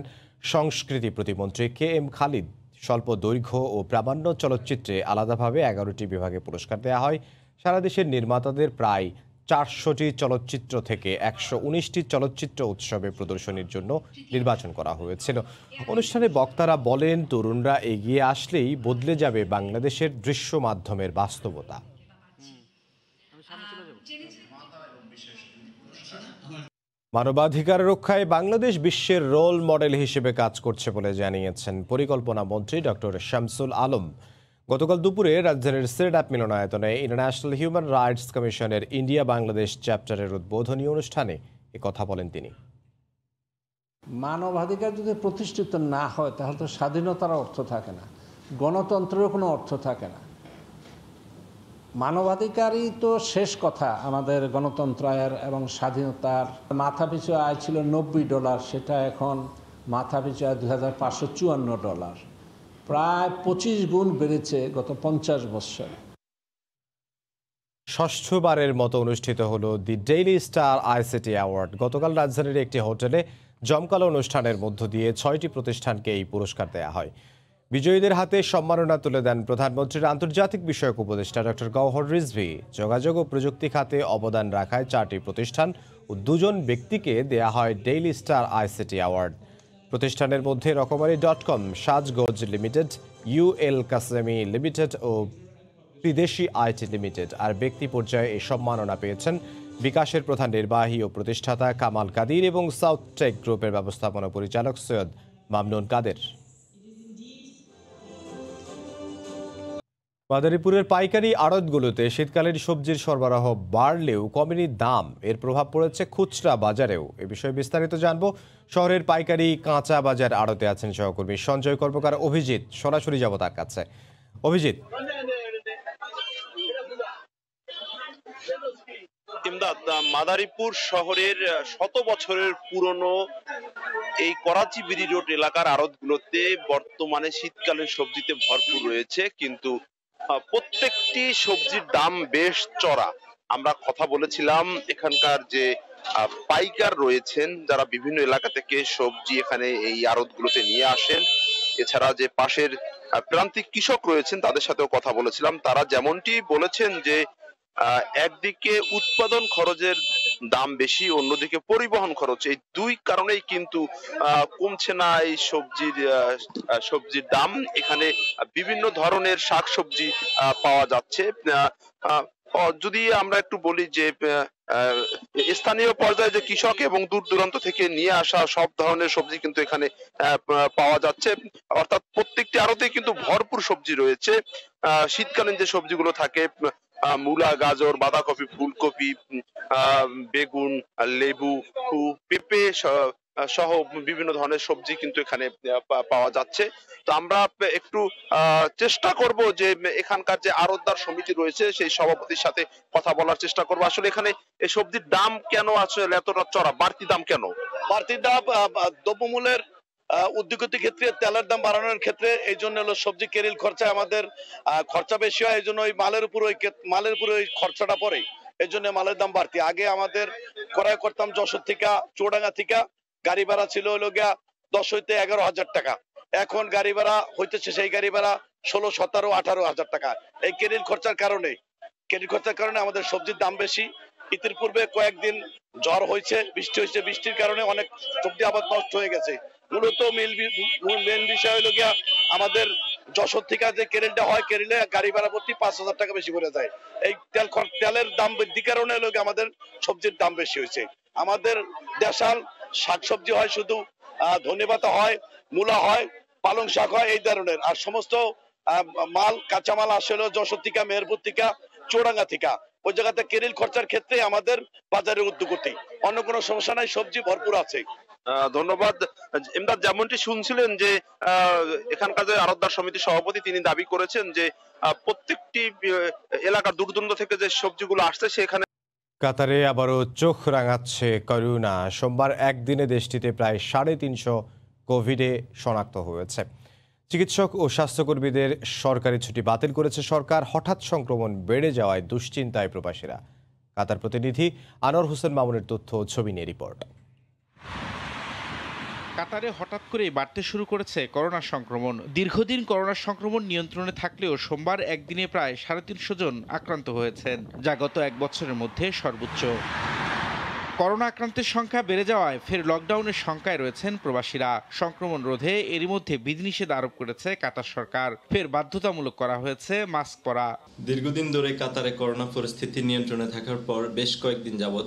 সংস্কৃতি প্রতিমন্ত্রী KM খালিদ। স্বল্প দৈর্ঘ্য ও প্রামাণ্য চলচ্চিত্রে আলাদাভাবে 11টি বিভাগে পুরস্কার দেয়া হয়। সারা দেশের নির্মাতাদের প্রায় 400টি চলচ্চিত্র থেকে 119টি চলচ্চিত্র উৎসবে প্রদর্শনীর জন্য নির্বাচন করা হয়েছিল। অনুষ্ঠানে বক্তারা বলেন, তরুণরা এগিয়ে আসলেই বদলে যাবে বাংলাদেশের দৃশ্য মাধ্যমের বাস্তবতা। মানবাধিকার রক্ষায় বাংলাদেশ বিশ্বের রোল মডেল হিসেবে কাজ করছে বলে জানিয়েছেন পরিকল্পনা মন্ত্রী ডক্টর শামসুল আলম। গতকাল দুপুরে রাজধানীর সিলেট মিলনায়তনে ইন্টারন্যাশনাল হিউম্যান রাইটস কমিশনের ইন্ডিয়া বাংলাদেশ চ্যাপ্টারের উদ্বোধনী অনুষ্ঠানে এ কথা বলেন তিনি। মানবাধিকার যদি প্রতিষ্ঠিত না হয় তাহলে তো স্বাধীনতার অর্থ থাকে না, গণতন্ত্রের কোনো অর্থ থাকে না। মানবাধিকারই তো শেষ কথা। আমাদের গণতন্ত্রের এবং স্বাধীনতার মাথাপিছু আয় ছিল $90, সেটা এখন মাথাপিছু আয় $2,554, প্রায় 25 গুণ বেড়েছে গত 50 বছর। ষষ্ঠবারের মতো অনুষ্ঠিত হলো the daily star ICT award. গতকাল রাজধানীর একটি হোটেলে জমকালো অনুষ্ঠানের মধ্য দিয়ে 6টি প্রতিষ্ঠানকে এই পুরস্কার দেয়া হয়। বিজয়ীদের হাতে সম্মাননা তুলে দেন প্রধানমন্ত্রীর আন্তর্জাতিক বিষয়ক উপদেষ্টা ডক্টর গওহর রিজভী। যোগাযোগ ও প্রযুক্তি খাতে অবদান রাখায় 4টি প্রতিষ্ঠান ও 2 জন ব্যক্তিকে দেয়া হয় ডেইলি স্টার ICT অ্যাওয়ার্ড। প্রতিষ্ঠানের মধ্যে রকমারি.com, Shajgoj limited, UL Kasemi limited ও বিদেশি IT লিমিটেড। আর ব্যক্তি পর্যায়ে এই সম্মাননা পেয়েছেন বিকাশের প্রধান নির্বাহী ও প্রতিষ্ঠাতা কামাল কাদির এবং সাউথ টেক গ্রুপের ব্যবস্থাপনা পরিচালক সৈয়দ মামনুন কাদের। মাদারীপুরের পাইকারি আড়তগুলোতে শীতকালীন সবজির সরবরাহ বাড়লেও কমেনি দাম। এর প্রভাব পড়েছে খুচরা বাজারেও। এ বিষয়ে বিস্তারিত জানব। শহরের পাইকারি কাঁচা বাজার আড়তে আছেন সহকর্মী সঞ্জয় কর্মকার অভিজিৎ। সরাসরি যাব তার কাছে। অভিজিৎ, মাদারীপুর শহরের 100 বছরের পুরনো এই করাচি বিডি রোড এলাকার আড়তগুলোতে বর্তমানে শীতকালীন সবজিতে ভরপুর রয়েছে, কিন্তু প্রত্যেকটি সবজির দাম বেশ চড়া। আমরা কথা বলেছিলাম এখানকার যে পাইকার রয়েছেন যারা বিভিন্ন এলাকা থেকে সবজি এখানে এই আড়তগুলোতে নিয়ে আসেন, এছাড়া যে পাশের প্রান্তিক কৃষক রয়েছেন তাদের সাথেও কথা বলেছিলাম। তারা যেমনটি বলেছেন যে একদিকে উৎপাদন খরচের দাম বেশি, অন্যদিকে পরিবহন খরচ, এই দুই কারণেই কিন্তু কমছে না এই সবজির দাম। এখানে বিভিন্ন ধরনের শাকসবজি পাওয়া যাচ্ছে। যদি আমরা একটু বলি যে স্থানীয় পর্যায়ে যে কৃষক এবং দূর দূরান্ত থেকে নিয়ে আসা সব ধরনের সবজি কিন্তু এখানে পাওয়া যাচ্ছে, অর্থাৎ প্রত্যেকটি আড়তেই কিন্তু ভরপুর সবজি রয়েছে। শীতকালীন যে সবজিগুলো থাকে, মূলা, গাজর, বাঁধাকপি, ফুলকপি, বেগুন, লেবু, পেঁপে সহ বিভিন্ন ধরনের সবজি কিন্তু এখানে পাওয়া যাচ্ছে। তো আমরা একটু চেষ্টা করব যে এখানকার যে আড়তদার সমিতি রয়েছে সেই সভাপতির সাথে কথা বলার চেষ্টা করব। আসলে এখানে এই সবজির দাম কেন আসলে এতটা চড়া, বাড়তি দাম কেন? বাড়তি দাম দ্রব্যমূল্যের উদ্যোগতির ক্ষেত্রে তেলের দাম বাড়ানোর ক্ষেত্রে এই জন্য হলো সবজি কেরিল খরচা, আমাদের খরচা বেশি হয়, এই জন্য ওই মালের উপরে ওই খরচাটা পড়ে, এই জন্য মালের দাম বাড়তি। আগে আমাদের ক্রয় করতাম যশোর থেকে, চুয়াডাঙ্গা থেকে, গাড়ি ভাড়া ছিল হলো গিয়া 10 হইতে 11,000 টাকা, এখন গাড়ি ভাড়া হইতেছে সেই গাড়ি ভাড়া 16, 17, 18,000 টাকা। এই কেরিল খরচার কারণে আমাদের সবজির দাম বেশি। ইতিপূর্বে কয়েকদিন ঝড় হয়েছে, বৃষ্টি হয়েছে, বৃষ্টির কারণে অনেক সবজি আবাদ নষ্ট হয়ে গেছে। মূলত মেন বিষয় হলো গিয়া আমাদের যশোর থেকে যে কেরিলটা হয়, কেরিলে গাড়ি ভাড়া প্রতি 5,000 টাকা বেশি করে যায়। এই তেলের দাম বৃদ্ধির কারণে হলো গিয়া আমাদের সবজির দাম বেশি হয়েছে। আমাদের দেশাল শাকসবজি হয়, শুধু ধনেপাতা হয়, মূলা হয়, পালং শাক হয়, এই ধরনের। আর সমস্ত মাল, কাঁচামাল আসলে যশোর থেকে, মেহেরপুর থেকে, চুয়াডাঙ্গা থেকে। ওই জায়গাতে কেরিল খরচার ক্ষেত্রে আমাদের বাজারে উদ্যোগতি অন্য কোনো সমস্যা নাই, সবজি ভরপুর আছে। ধন্যবাদ। ইমদাদ, যেমনটি শুনছিলেন যে এখানকার যে আড়তদার সমিতির সভাপতি তিনি দাবি করেছেন যে প্রত্যেকটি এলাকার দূরদূরান্ত থেকে যে সবজিগুলো আসছে সেখানে। কাতারে আবারও চোখ রাঙাচ্ছে করোনা। সোমবার একদিনে দেশটিতে প্রায় 350 কোভিডে শনাক্ত হয়েছে। চিকিৎসক ও স্বাস্থ্যকর্মীদের সরকারি ছুটি বাতিল করেছে সরকার। হঠাৎ সংক্রমণ বেড়ে যাওয়ায় দুশ্চিন্তায় প্রবাসীরা। কাতার প্রতিনিধি আনোয়ার হোসেন মামুনের তথ্য ও ছবি নিয়ে রিপোর্ট। কাতারে হঠাৎ করেই বাড়তে শুরু করেছে করোনা সংক্রমণ। দীর্ঘদিন করোনা সংক্রমণ নিয়ন্ত্রণে থাকলেও সোমবার একদিনে প্রায় 350 জন আক্রান্ত হয়েছেন, যা গত এক বছরের মধ্যে সর্বোচ্চ। করোনা আক্রান্তের সংখ্যা বেড়ে যাওয়ায় ফের লকডাউনের শঙ্কায় রয়েছেন প্রবাসীরা। সংক্রমণ রোধে এরই মধ্যে বিধিনিষেধ আরোপ করেছে কাতার সরকার। ফের বাধ্যতামূলক করা হয়েছে মাস্ক পরা। দীর্ঘদিন ধরে কাতারে করোনা পরিস্থিতি নিয়ন্ত্রণে থাকার পর বেশ কয়েকদিন যাবৎ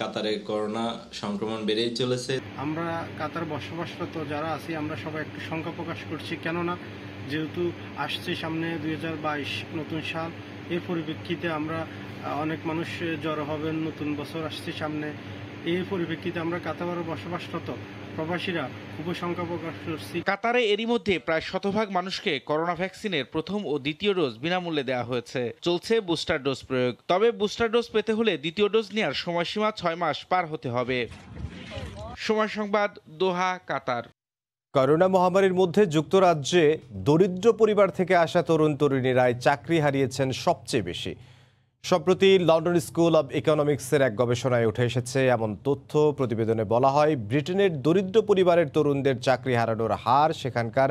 কাতারে করোনা সংক্রমণ বেড়েই চলেছে। আমরা কাতার বসবাসরত যারা আছি আমরা সবাই একটু শঙ্কা প্রকাশ করছি, কেননা যেহেতু আসছে সামনে 2022 নতুন সাল, এর পরিপ্রেক্ষিতে আমরা অনেক মানুষ জড়ো হবেন, নতুন বছর আসছে সামনে, এই পরিপ্রেক্ষিতে আমরা কাতারে বসবাসরত প্রবাসীরা খুবই শঙ্কা প্রকাশ করছি। কাতারে এরই মধ্যে প্রায় 100% মানুষকে করোনা ভ্যাকসিনের প্রথম ও দ্বিতীয় ডোজ বিনামূল্যে দেওয়া হয়েছে। চলছে বুস্টার ডোজ প্রয়োগ। তবে বুস্টার ডোজ পেতে হলে দ্বিতীয় ডোজ নেওয়ার সময়সীমা 6 মাস পার হতে হবে। সময় সংবাদ, দোহা, কাতার। করোনা মহামারীর মধ্যে যুক্তরাজ্যে দরিদ্র পরিবার থেকে আসা তরুণ তরুণীরাই চাকরি হারিয়েছেন সবচেয়ে বেশি। সম্প্রতি লন্ডন স্কুল অব ইকোনমিক্সের এক গবেষণায় উঠে এসেছে এমন তথ্য। প্রতিবেদনে বলা হয়, ব্রিটেনের দরিদ্র পরিবারের তরুণদের চাকরি হারানোর হার সেখানকার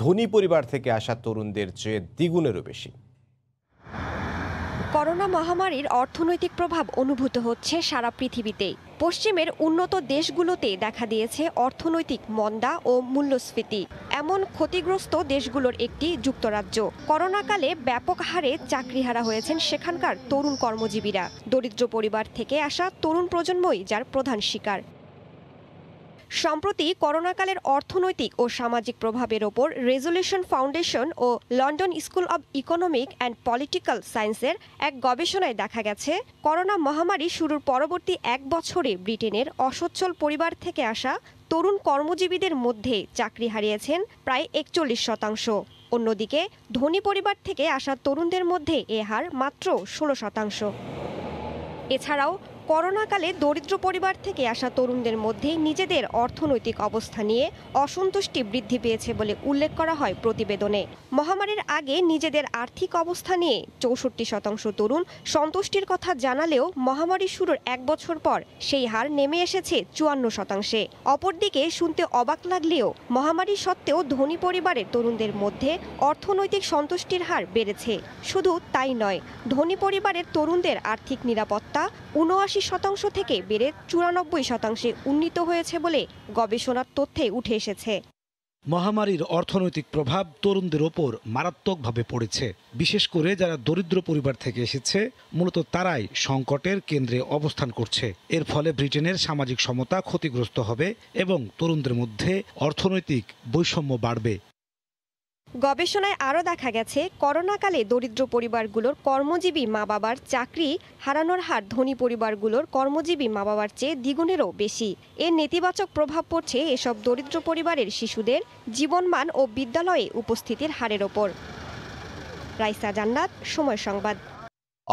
ধনী পরিবার থেকে আসা তরুণদের চেয়ে দ্বিগুণেরও বেশি। করোনা মহামারীর অর্থনৈতিক প্রভাব অনুভূত হচ্ছে সারা পৃথিবীতেই। পশ্চিমের উন্নত দেশগুলোতে দেখা দিয়েছে অর্থনৈতিক মন্দা ও মূল্যস্ফীতি। এমন ক্ষতিগ্রস্ত দেশগুলোর একটি যুক্তরাজ্য। করোনাকালে ব্যাপক হারে চাকরিহারা হয়েছেন সেখানকার তরুণ কর্মজীবীরা। দরিদ্র পরিবার থেকে আসা তরুণ প্রজন্মই যার প্রধান শিকার। সম্প্রতি করোনাকালের অর্থনৈতিক ও সামাজিক প্রভাবের ওপর রেজলিউশন ফাউন্ডেশন ও London school of economic and political সায়েন্সের এক গবেষণায় দেখা গেছে, করোনা মহামারী শুরুর পরবর্তী এক বছরে ব্রিটেনের অসচ্ছল পরিবার থেকে আসা তরুণ কর্মজীবীদের মধ্যে চাকরি হারিয়েছেন প্রায় 41%। অন্যদিকে ধনী পরিবার থেকে আসা তরুণদের মধ্যে এ হার মাত্র 16%। এছাড়াও করোনাকালে দরিদ্র পরিবার থেকে আসা তরুণদের মধ্যে নিজেদের অর্থনৈতিক অবস্থা নিয়ে অসন্তুষ্টি বৃদ্ধি পেয়েছে বলে উল্লেখ করা হয় প্রতিবেদনে। মহামারীর আগে নিজেদের আর্থিক অবস্থা নিয়ে 64% তরুণ সন্তুষ্টির কথা জানালেও মহামারী শুরুর এক বছর পর সেই হার নেমে এসেছে 54%। অপরদিকে শুনতে অবাক লাগলেও মহামারী সত্ত্বেও ধনী পরিবারের তরুণদের মধ্যে অর্থনৈতিক সন্তুষ্টির হার বেড়েছে। শুধু তাই নয়, ধনী পরিবারের তরুণদের আর্থিক নিরাপত্তা 80% থেকে বেড়ে 94%-এ উন্নীত হয়েছে বলে গবেষণার তথ্যে উঠে এসেছে। মহামারীর অর্থনৈতিক প্রভাব তরুণদের ওপর মারাত্মকভাবে পড়েছে। বিশেষ করে যারা দরিদ্র পরিবার থেকে এসেছে, মূলত তারাই সংকটের কেন্দ্রে অবস্থান করছে। এর ফলে ব্রিটেনের সামাজিক সমতা ক্ষতিগ্রস্ত হবে এবং তরুণদের মধ্যে অর্থনৈতিক বৈষম্য বাড়বে। গবেষণায় আরও দেখা গেছে, করোনাকালে দরিদ্র পরিবারগুলোর কর্মজীবী মা বাবার চাকরি হারানোর হার ধনী পরিবারগুলোর কর্মজীবী মা বাবার চেয়ে দ্বিগুণেরও বেশি। এর নেতিবাচক প্রভাব পড়ছে এসব দরিদ্র পরিবারের শিশুদের জীবনমান ও বিদ্যালয়ে উপস্থিতির হারের ওপর। রাইসা জান্নাত, সময় সংবাদ।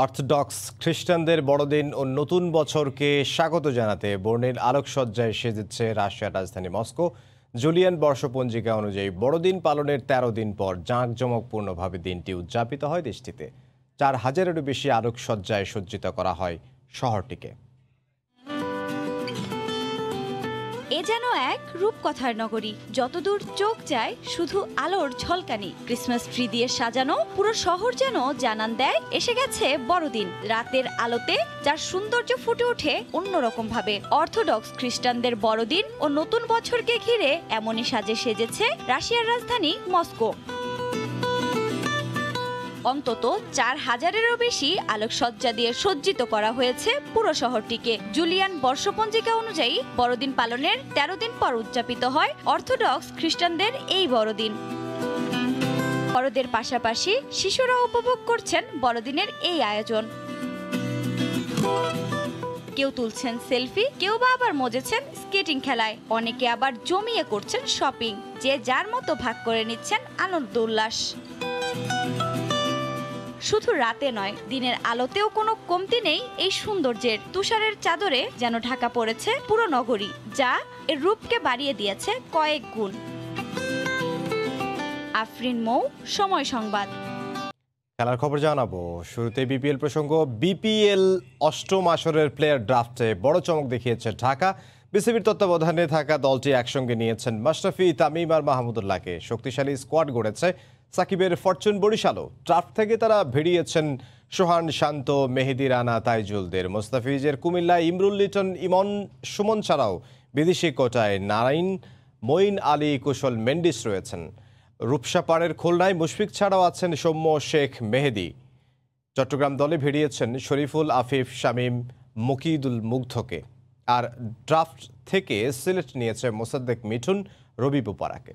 অর্থোডক্স খ্রিস্টানদের বড়দিন ও নতুন বছরকে স্বাগত জানাতে বর্ণিল আলোকসজ্জায় সেজেছে রাশিয়ার রাজধানী মস্কো। জুলিয়ান বর্ষপঞ্জিকা অনুযায়ী বড়দিন পালনের 13 দিন পর জাঁকজমকপূর্ণভাবে দিনটি উদযাপিত হয় দেশটিতে। 4000-এরও বেশি আলোকসজ্জায় সজ্জিত করা হয় শহরটিকে। এ যেন এক রূপকথার নগরী। যতদূর চোখ যায় শুধু আলোর ঝলকানি। ক্রিসমাস ট্রি দিয়ে সাজানো পুরো শহর যেন জানান দেয়, এসে গেছে বড়দিন। রাতের আলোতে যার সৌন্দর্য ফুটে ওঠে অন্যরকম ভাবে। অর্থোডক্স খ্রিস্টানদের বড়দিন ও নতুন বছরকে ঘিরে এমনই সাজে সেজেছে রাশিয়ার রাজধানী মস্কো। অন্তত 4000-এরও বেশি আলোকসজ্জা দিয়ে সজ্জিত করা হয়েছে পুরো শহরটিকে। জুলিয়ান বর্ষপঞ্জিকা অনুযায়ী বড়দিন পালনের 13 দিন পর উদযাপিত হয় অর্থোডক্স খ্রিস্টানদের এই বড়দিন। বড়দের পাশাপাশি শিশুরা উপভোগ করছেন বড়দিনের এই আয়োজন। কেউ তুলছেন সেলফি, কেউ বা আবার মজেছেন স্কেটিং খেলায়, অনেকে আবার জমিয়ে করছেন শপিং, যে যার মতো ভাগ করে নিচ্ছেন আনন্দ উল্লাস। শুধু রাতে নয়, দিনের আলোতেও কোনো কমতি নেই এই সৌন্দর্যের। তুষারের চাদরে যেন ঢাকা পড়েছে পুরো নগরী, যা এর রূপকে বাড়িয়ে দিয়েছে কয়েক গুণ। আফরিন মৌ, সময় সংবাদ। খেলার খবর জানাবো, শুরুতে বিপিএল প্রসঙ্গ। বিপিএল অষ্টম আসরের প্লেয়ার ড্রাফটে বড় চমক দেখিয়েছে ঢাকা। বিসিবির তত্ত্বাবধানে থাকা দলটি একসঙ্গে নিয়েছেন মাশরাফি, তামিম আর মাহমুদুল্লাহকে। শক্তিশালী স্কোয়াড গড়েছে সাকিবের ফরচুন বরিশালও। ড্রাফট থেকে তারা ভিড়িয়েছেন সোহান শান্ত, মেহেদি রানা, তাইজুলদের। মোস্তাফিজের কুমিল্লায় ইমরুল লিটন, ইমন সুমন ছাড়াও বিদেশি কোটায় নারায়ণ মইন, আলী কুশল, মেন্ডিস রয়েছেন। রূপসা পাড়ের খুলনায় মুশফিক ছাড়াও আছেন সৌম্য, শেখ, মেহেদি। চট্টগ্রাম দলে ভিড়িয়েছেন শরীফুল আফিফ, শামীম মুকিদুল, মুগ্ধকে। আর ড্রাফট থেকে সিলেট নিয়েছে মোসাদ্দেক মিঠুন, রবি বোপারাকে।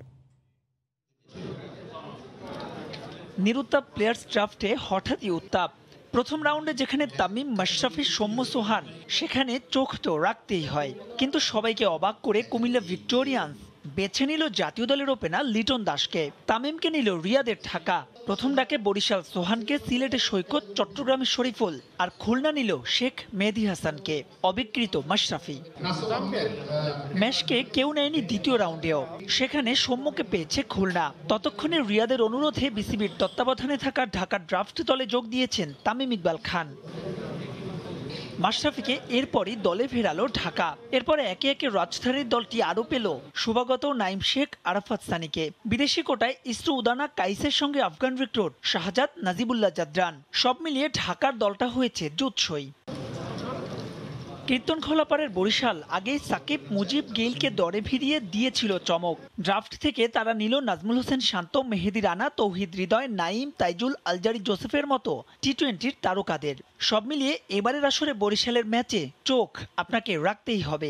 নিরুত্তাপ প্লেয়ার্স ড্রাফটে হঠাৎই উত্তাপ। প্রথম রাউন্ডে যেখানে তামিম, মাশরাফি, সৌম্য, সোহান, সেখানে চোখ তো রাখতেই হয়। কিন্তু সবাইকে অবাক করে কুমিল্লা ভিক্টোরিয়ান্স বেছে নিল জাতীয় দলের ওপেনার লিটন দাসকে। তামিমকে নিল রিয়াদের ঢাকা। প্রথম ডাকে বরিশাল সোহানকে, সিলেটে সৈকত, চট্টগ্রামে শরীফুল, আর খুলনা নিল শেখ, মেহেদি হাসানকে। অবিকৃত মাশরাফি। ম্যাচকে কেউ নেয়নি দ্বিতীয় রাউন্ডেও, সেখানে সৌম্যকে পেয়েছে খুলনা। ততক্ষণে রিয়াদের অনুরোধে বিসিবির তত্ত্বাবধানে থাকা ঢাকার ড্রাফট দলে যোগ দিয়েছেন তামিম ইকবাল খান। মাশরাফিকে এরপরই দলে ফেরালো ঢাকা। এরপরে একে একে রাজধানীর দলটি আরও পেল শুভাগত, নাইম শেখ, আরাফাত সানিকে। বিদেশি কোটায় ইসরু উদানা, কাইসের সঙ্গে আফগান রিক্রুট শাহজাদ, নাজিবুল্লাহ জাদরান। সব মিলিয়ে ঢাকার দলটা হয়েছে জুৎসই। কীর্তন খোলাপাড়ের বরিশাল আগেই সাকিব, মুজিব, গেইলকে দরে ভিড়িয়ে দিয়েছিল চমক। ড্রাফট থেকে তারা নিল নাজমুল হোসেন শান্ত, মেহেদি রানা, তৌহিদ হৃদয়, নাইম, তাইজুল, আলজারি জোসেফের মতো টি-20 তারকাদের। সব মিলিয়ে এবারের আসরে বরিশালের ম্যাচে চোখ আপনাকে রাখতেই হবে।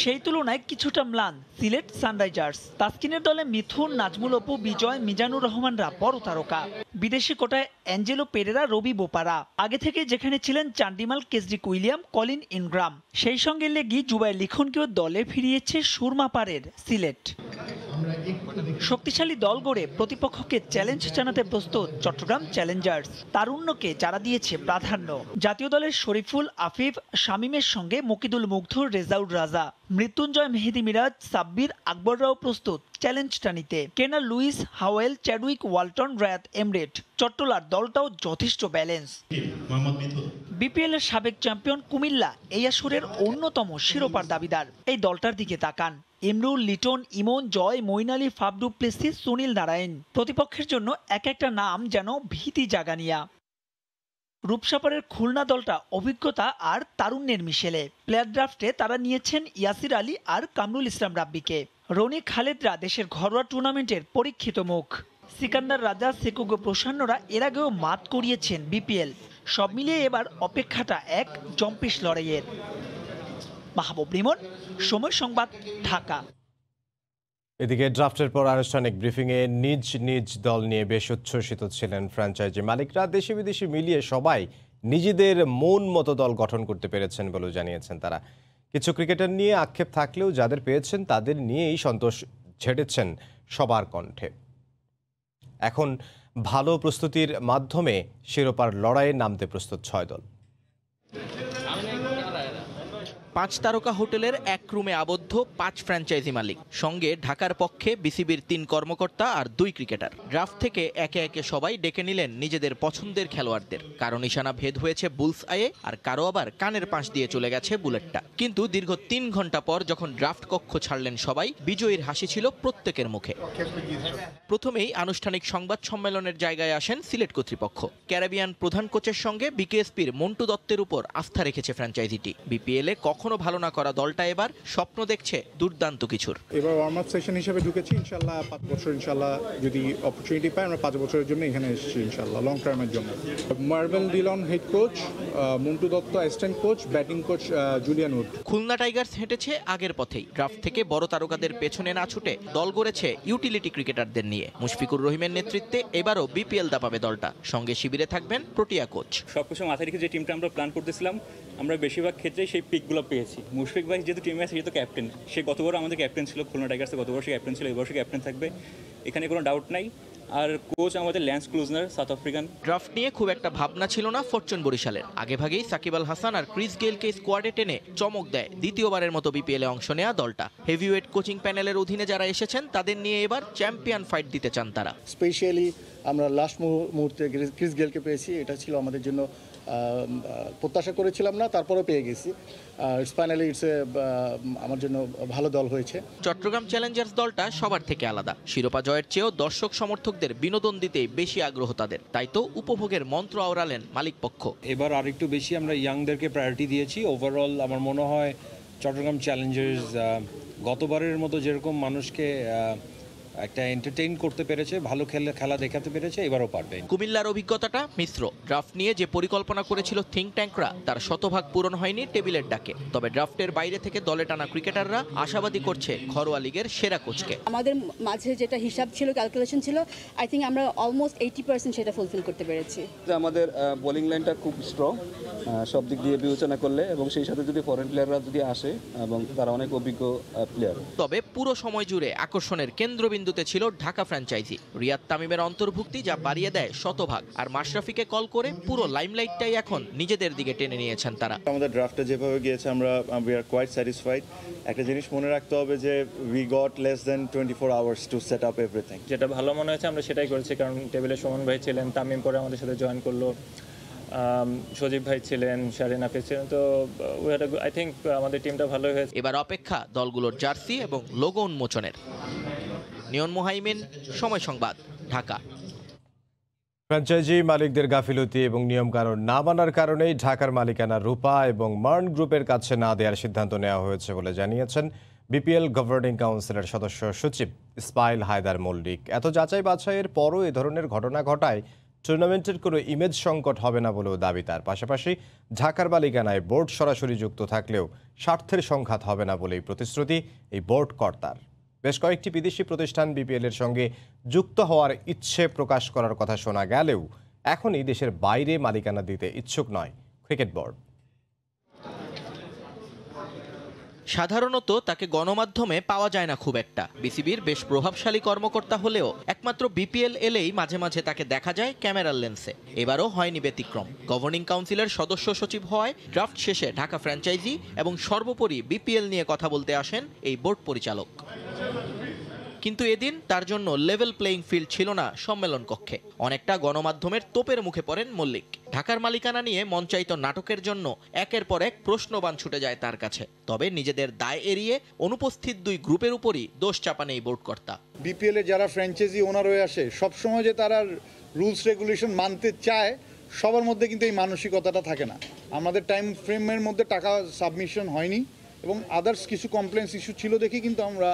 সেই তুলনায় কিছুটা ম্লান সিলেট সানরাইজার্স। তাসকিনের দলে মিথুন, নাজমুল অপু, বিজয়, মিজানুর রহমানরা বড় তারকা। বিদেশি কোটায় অ্যাঞ্জেলো পেরেরা, রবি বোপারা। আগে থেকে যেখানে ছিলেন Chandimal, Kesrick William, Colin Ingram. সেই সঙ্গে লেগি জুবাই লিখনকেও দলে ফিরিয়েছে সুরমা পাড়ের সিলেট। শক্তিশালী দল গড়ে প্রতিপক্ষকে চ্যালেঞ্জ জানাতে প্রস্তুত চট্টগ্রাম চ্যালেঞ্জার্স। তারুণ্যকে যারা দিয়েছে প্রাধান্য। জাতীয় দলের শরীফুল, আফিফ, শামীমের সঙ্গে মুকিদুল, মুগ্ধর, রেজাউল রাজা, মৃত্যুঞ্জয়, মেহেদি মিরাজ, সাব্বির, আকবররাও প্রস্তুত চ্যালেঞ্জটা নিতে। Kennar, Lewis, Howell, Chadwick, Walton, Rayad, Emrit, চট্টলার দলটাও যথেষ্ট ব্যালেন্স। বিপিএল এর সাবেক চ্যাম্পিয়ন কুমিল্লা এই আসরের অন্যতম শিরোপার দাবিদার। এই দলটার দিকে তাকান। Imrul, Liton, Emon, Joy, Moeen Ali, Faf du Plessis, Sunil Narine. প্রতিপক্ষের জন্য এক একটা নাম যেন ভীতি জাগানিয়া। রূপসাপাড়ের খুলনা দলটা অভিজ্ঞতা আর তারুণ্যের মিশেলে। প্লেয়ার ড্রাফটে তারা নিয়েছেন ইয়াসির আলী আর কামরুল ইসলাম রাব্বিকে। রনি, খালেদরা দেশের ঘরোয়া টুর্নামেন্টের পরীক্ষিত মুখ। সিকান্দার রাজা, সেকুগো প্রসন্নরা এর আগেও মাত করিয়েছেন বিপিএল। সব মিলিয়ে এবার অপেক্ষাটা এক জম্পিশ লড়াইয়ের। মাহবুব রিমন, সময় সংবাদ, ঢাকা। এদিকে ড্রাফটের পর আনুষ্ঠানিক ব্রিফিংয়ে নিজ নিজ দল নিয়ে বেশ উচ্ছ্বসিত ছিলেন ফ্র্যাঞ্চাইজি মালিকরা। দেশি বিদেশি মিলিয়ে সবাই নিজেদের মন মতো দল গঠন করতে পেরেছেন বলেও জানিয়েছেন তারা। কিছু ক্রিকেটার নিয়ে আক্ষেপ থাকলেও যাদের পেয়েছেন তাদের নিয়েই সন্তোষ ঝেড়েছেন সবার কণ্ঠে। এখন ভালো প্রস্তুতির মাধ্যমে শিরোপার লড়াইয়ে নামতে প্রস্তুত 6 দল। 5 তারকা হোটেলের এক রুমে আবদ্ধ 5 ফ্র্যাঞ্চাইজি মালিক, সঙ্গে ঢাকার পক্ষে বিসিবির 3 কর্মকর্তা আর 2 ক্রিকেটার। ড্রাফট থেকে একে একে সবাই ডেকে নিলেন নিজেদের পছন্দের খেলোয়াড়দের। কারো নিশানা ভেদ হয়েছে বুলস আয়ে, আর কারো আবার কানের পাশ দিয়ে চলে গেছে বুলেটটা। কিন্তু দীর্ঘ 3 ঘন্টা পর যখন ড্রাফট কক্ষ ছাড়লেন সবাই, বিজয়ীর হাসি ছিল প্রত্যেকের মুখে। প্রথমেই আনুষ্ঠানিক সংবাদ সম্মেলনের জায়গায় আসেন সিলেট কর্তৃপক্ষ। ক্যারিবিয়ান প্রধান কোচের সঙ্গে বিকেএসপির মন্টু দত্তের উপর আস্থা রেখেছে ফ্র্যাঞ্চাইজিটি। বিপিএলে কখন এখনো ভালো না করা দলটা এবার স্বপ্ন দেখছে দুর্দান্ত কিছুর। এবার ওয়ার্ম আপ সেশন হিসেবে ঢুকেছি ইনশাআল্লাহ 5 বছর ইনশাআল্লাহ যদি অপরচুনিটি পাই আমরা 5 বছরের জন্য এখানে এসেছি ইনশাআল্লাহ লং টার্মের জন্য। Mervyn Dillon head coach, Montu Dutta assistant coach, batting coach Julian Wood. Khulna Tigers হেঁটেছে আগের পথেই, ড্রাফট থেকে বড় তারকাদের পেছনে না ছুটে দল গড়েছে ইউটিলিটি ক্রিকেটারদের নিয়ে। মুশফিকুর রহিমের নেতৃত্বে এবারও বিপিএল দাপাবে দলটা, সঙ্গে শিবিরে থাকবেন প্রোটিয়া কোচ। সবকিছু মাথায় রেখে যে টিমটা আমরা প্ল্যান করতেছিলাম আমরা বেশিরভাগ ক্ষেত্রেই সেই পিকগুলো পেয়েছি। মুশফিক ভাই যেহেতু টিমে আছে যেহেতু ক্যাপ্টেন, সে গতবার আমাদের ক্যাপ্টেন ছিল খুলনা টাইগার্সের, গতবার সে ক্যাপ্টেন ছিল, এবছর ক্যাপ্টেন থাকবে, এখানে কোনো ডাউট নাই। আর কোচ আমাদের Lance Klusener south African. Draft নিয়ে খুব একটা ভাবনা ছিল না ফরচুন বরিশালের, আগেভাগেই সাকিব আল হাসান আর ক্রিস গেলকে স্কোয়াডে টেনে চমক দেয় দ্বিতীয়বারের মতো বিপিএলে অংশ নেওয়া দলটা। হেভিওয়েট কোচিং প্যানেলের অধীনে যারা এসেছেন তাদের নিয়ে এবার চ্যাম্পিয়ন ফাইট দিতে চান তারা। স্পেশালি আমরা লাস্ট মুহূর্তে ক্রিস গেলকে পেয়েছি, এটা ছিল আমাদের জন্য প্রত্যাশা করেছিলাম না, তারপরে পেয়ে গেছি। ফাইনালি ইটস আমার জন্য ভালো দল হয়েছে। চট্টগ্রাম চ্যালেঞ্জার্স দলটা সবার থেকে আলাদা, শিরোপা জয়ের চেয়েও দর্শক সমর্থকদের বিনোদন দিতে বেশি আগ্রহ তাদের, তাই তো উপভোগের মন্ত্র আওড়ালেন মালিক পক্ষ। এবার আরেকটু বেশি আমরা ইয়াংদেরকে প্রায়োরিটি দিয়েছি। ওভারঅল আমার মনে হয় চট্টগ্রাম চ্যালেঞ্জার্স গতবারের মতো যেরকম মানুষকে একটা এন্টারটেইন করতে পেরেছে, ভালো খেলা দেখাতে পেরেছে, এবারও পারবে। কুমিল্লার অভিজ্ঞতাটা মিশ্র, ড্রাফট নিয়ে যে পরিকল্পনা করেছিল থিঙ্ক ট্যাঙ্করা তার শতভাগ পূরণ হয়নি টেবিলের ডাকে, তবে ড্রাফটের বাইরে থেকে দলে টানা ক্রিকেটাররা আশাবাদী করছে ঘরোয়া লীগের সেরা কোচকে। আমাদের মাঝে যেটা হিসাব ছিল, ক্যালকুলেশন ছিল, আই থিঙ্ক আমরা অলমোস্ট 80% সেটা ফুলফিল করতে পেরেছি। আমাদের বোলিং লাইনটা খুব স্ট্রং সব দিক দিয়ে বিবেচনা করলে, এবং সেই সাথে যদি ফরেন প্লেয়াররা যদি আসে, এবং তারা অনেক অভিজ্ঞ প্লেয়ার। তবে পুরো সময় জুড়ে আকর্ষণের কেন্দ্রবিন্দু ছিল ঢাকা ফ্র্যাঞ্চাইজি, রিয়াদ তামিমের অন্তর্ভুক্তি যা বাড়িয়ে দেয় শতভাগ, আর মাশরাফিকে কল করে পুরো লাইমলাইটটাই এখন নিজেদের দিকে টেনে নিয়েছেন তারা। আমাদের ড্রাফটে যেভাবে গিয়েছে আমরা উই আর কোয়াইট স্যাটিসফাইড। একটা জিনিস মনে রাখতে হবে যে we got less than 24 hours to set up everything. যেটা ভালো মনে হয়েছে আমরা সেটাই করেছি, কারণ টেবিলে সোহান ভাই ছিলেন, তামিম পরে আমাদের সাথে জয়েন করলো, সজীব ভাই ছিলেন, শারীনা ফেস ছিলেন, তো আই থিঙ্ক আমাদের টিমটা ভালো হয়েছে। এবার অপেক্ষা দলগুলোর জার্সি এবং লোগো উন্মোচনের। নিয়ন মোহাইমিন, সময় সংবাদ, ঢাকা। ফ্র্যাঞ্চাইজি মালিকদের গাফিলতি এবং নিয়মকানুন না মানার কারণেই ঢাকার মালিকানা রূপা এবং মার্ন গ্রুপের কাছে না দেওয়ার সিদ্ধান্ত নেওয়া হয়েছে বলে জানিয়েছেন বিপিএল গভর্নিং কাউন্সিলের সদস্য সচিব ইসমাইল হায়দার মল্লিক। এত যাচাই বাছাইয়ের পরও এ ধরনের ঘটনা ঘটায় টুর্নামেন্টের কোনো ইমেজ সংকট হবে না বলেও দাবি তার। পাশাপাশি ঢাকার মালিকানায় বোর্ড সরাসরি যুক্ত থাকলেও স্বার্থের সংঘাত হবে না বলেই প্রতিশ্রুতি এই বোর্ড কর্তার। বেশ কয়েকটি বিদেশি প্রতিষ্ঠান বিপিএলের সঙ্গে যুক্ত হওয়ার ইচ্ছে প্রকাশ করার কথা শোনা গেলেও এখনই দেশের বাইরে মালিকানা দিতে ইচ্ছুক নয় ক্রিকেট বোর্ড। সাধারণত তাকে গণমাধ্যমে পাওয়া যায় না খুব একটা, বিসিবির বেশ প্রভাবশালী কর্মকর্তা হলেও একমাত্র বিপিএল এলেই মাঝে মাঝে তাকে দেখা যায় ক্যামেরার লেন্সে, এবারও হয়নি ব্যতিক্রম। গভর্নিং কাউন্সিলের সদস্য সচিব হওয়ায় ড্রাফট শেষে ঢাকা ফ্র্যাঞ্চাইজি এবং সর্বোপরি বিপিএল নিয়ে কথা বলতে আসেন এই বোর্ড পরিচালক, কিন্তু এদিন তার জন্য লেভেল প্লেইং ফিল্ড ছিল না সম্মেলন কক্ষে। অনেকটা গণমাধ্যমের তোপের মুখে পড়েন মল্লিক। ঢাকার মালিকানা নিয়ে মঞ্চায়িত নাটকের জন্য একের পর এক প্রশ্নবাণ ছুটে যায় তার কাছে, তবে নিজেদের দায় এড়িয়ে অনুপস্থিত দুই গ্রুপের উপরই দোষ চাপান এই বোর্ড কর্তা। বিপিএল এ যারা ফ্র্যাঞ্চাইজি ওনার হয়ে আসে সবসময় যে তারা রুলস রেগুলেশন মানতে চায় সবার মধ্যে কিন্তু এই মানসিকতাটা থাকে না। আমাদের টাইম ফ্রেমের মধ্যে টাকা সাবমিশন হয়নি এবং আদার্স কিছু কমপ্লেন্স ইস্যু ছিল দেখি কিন্তু আমরা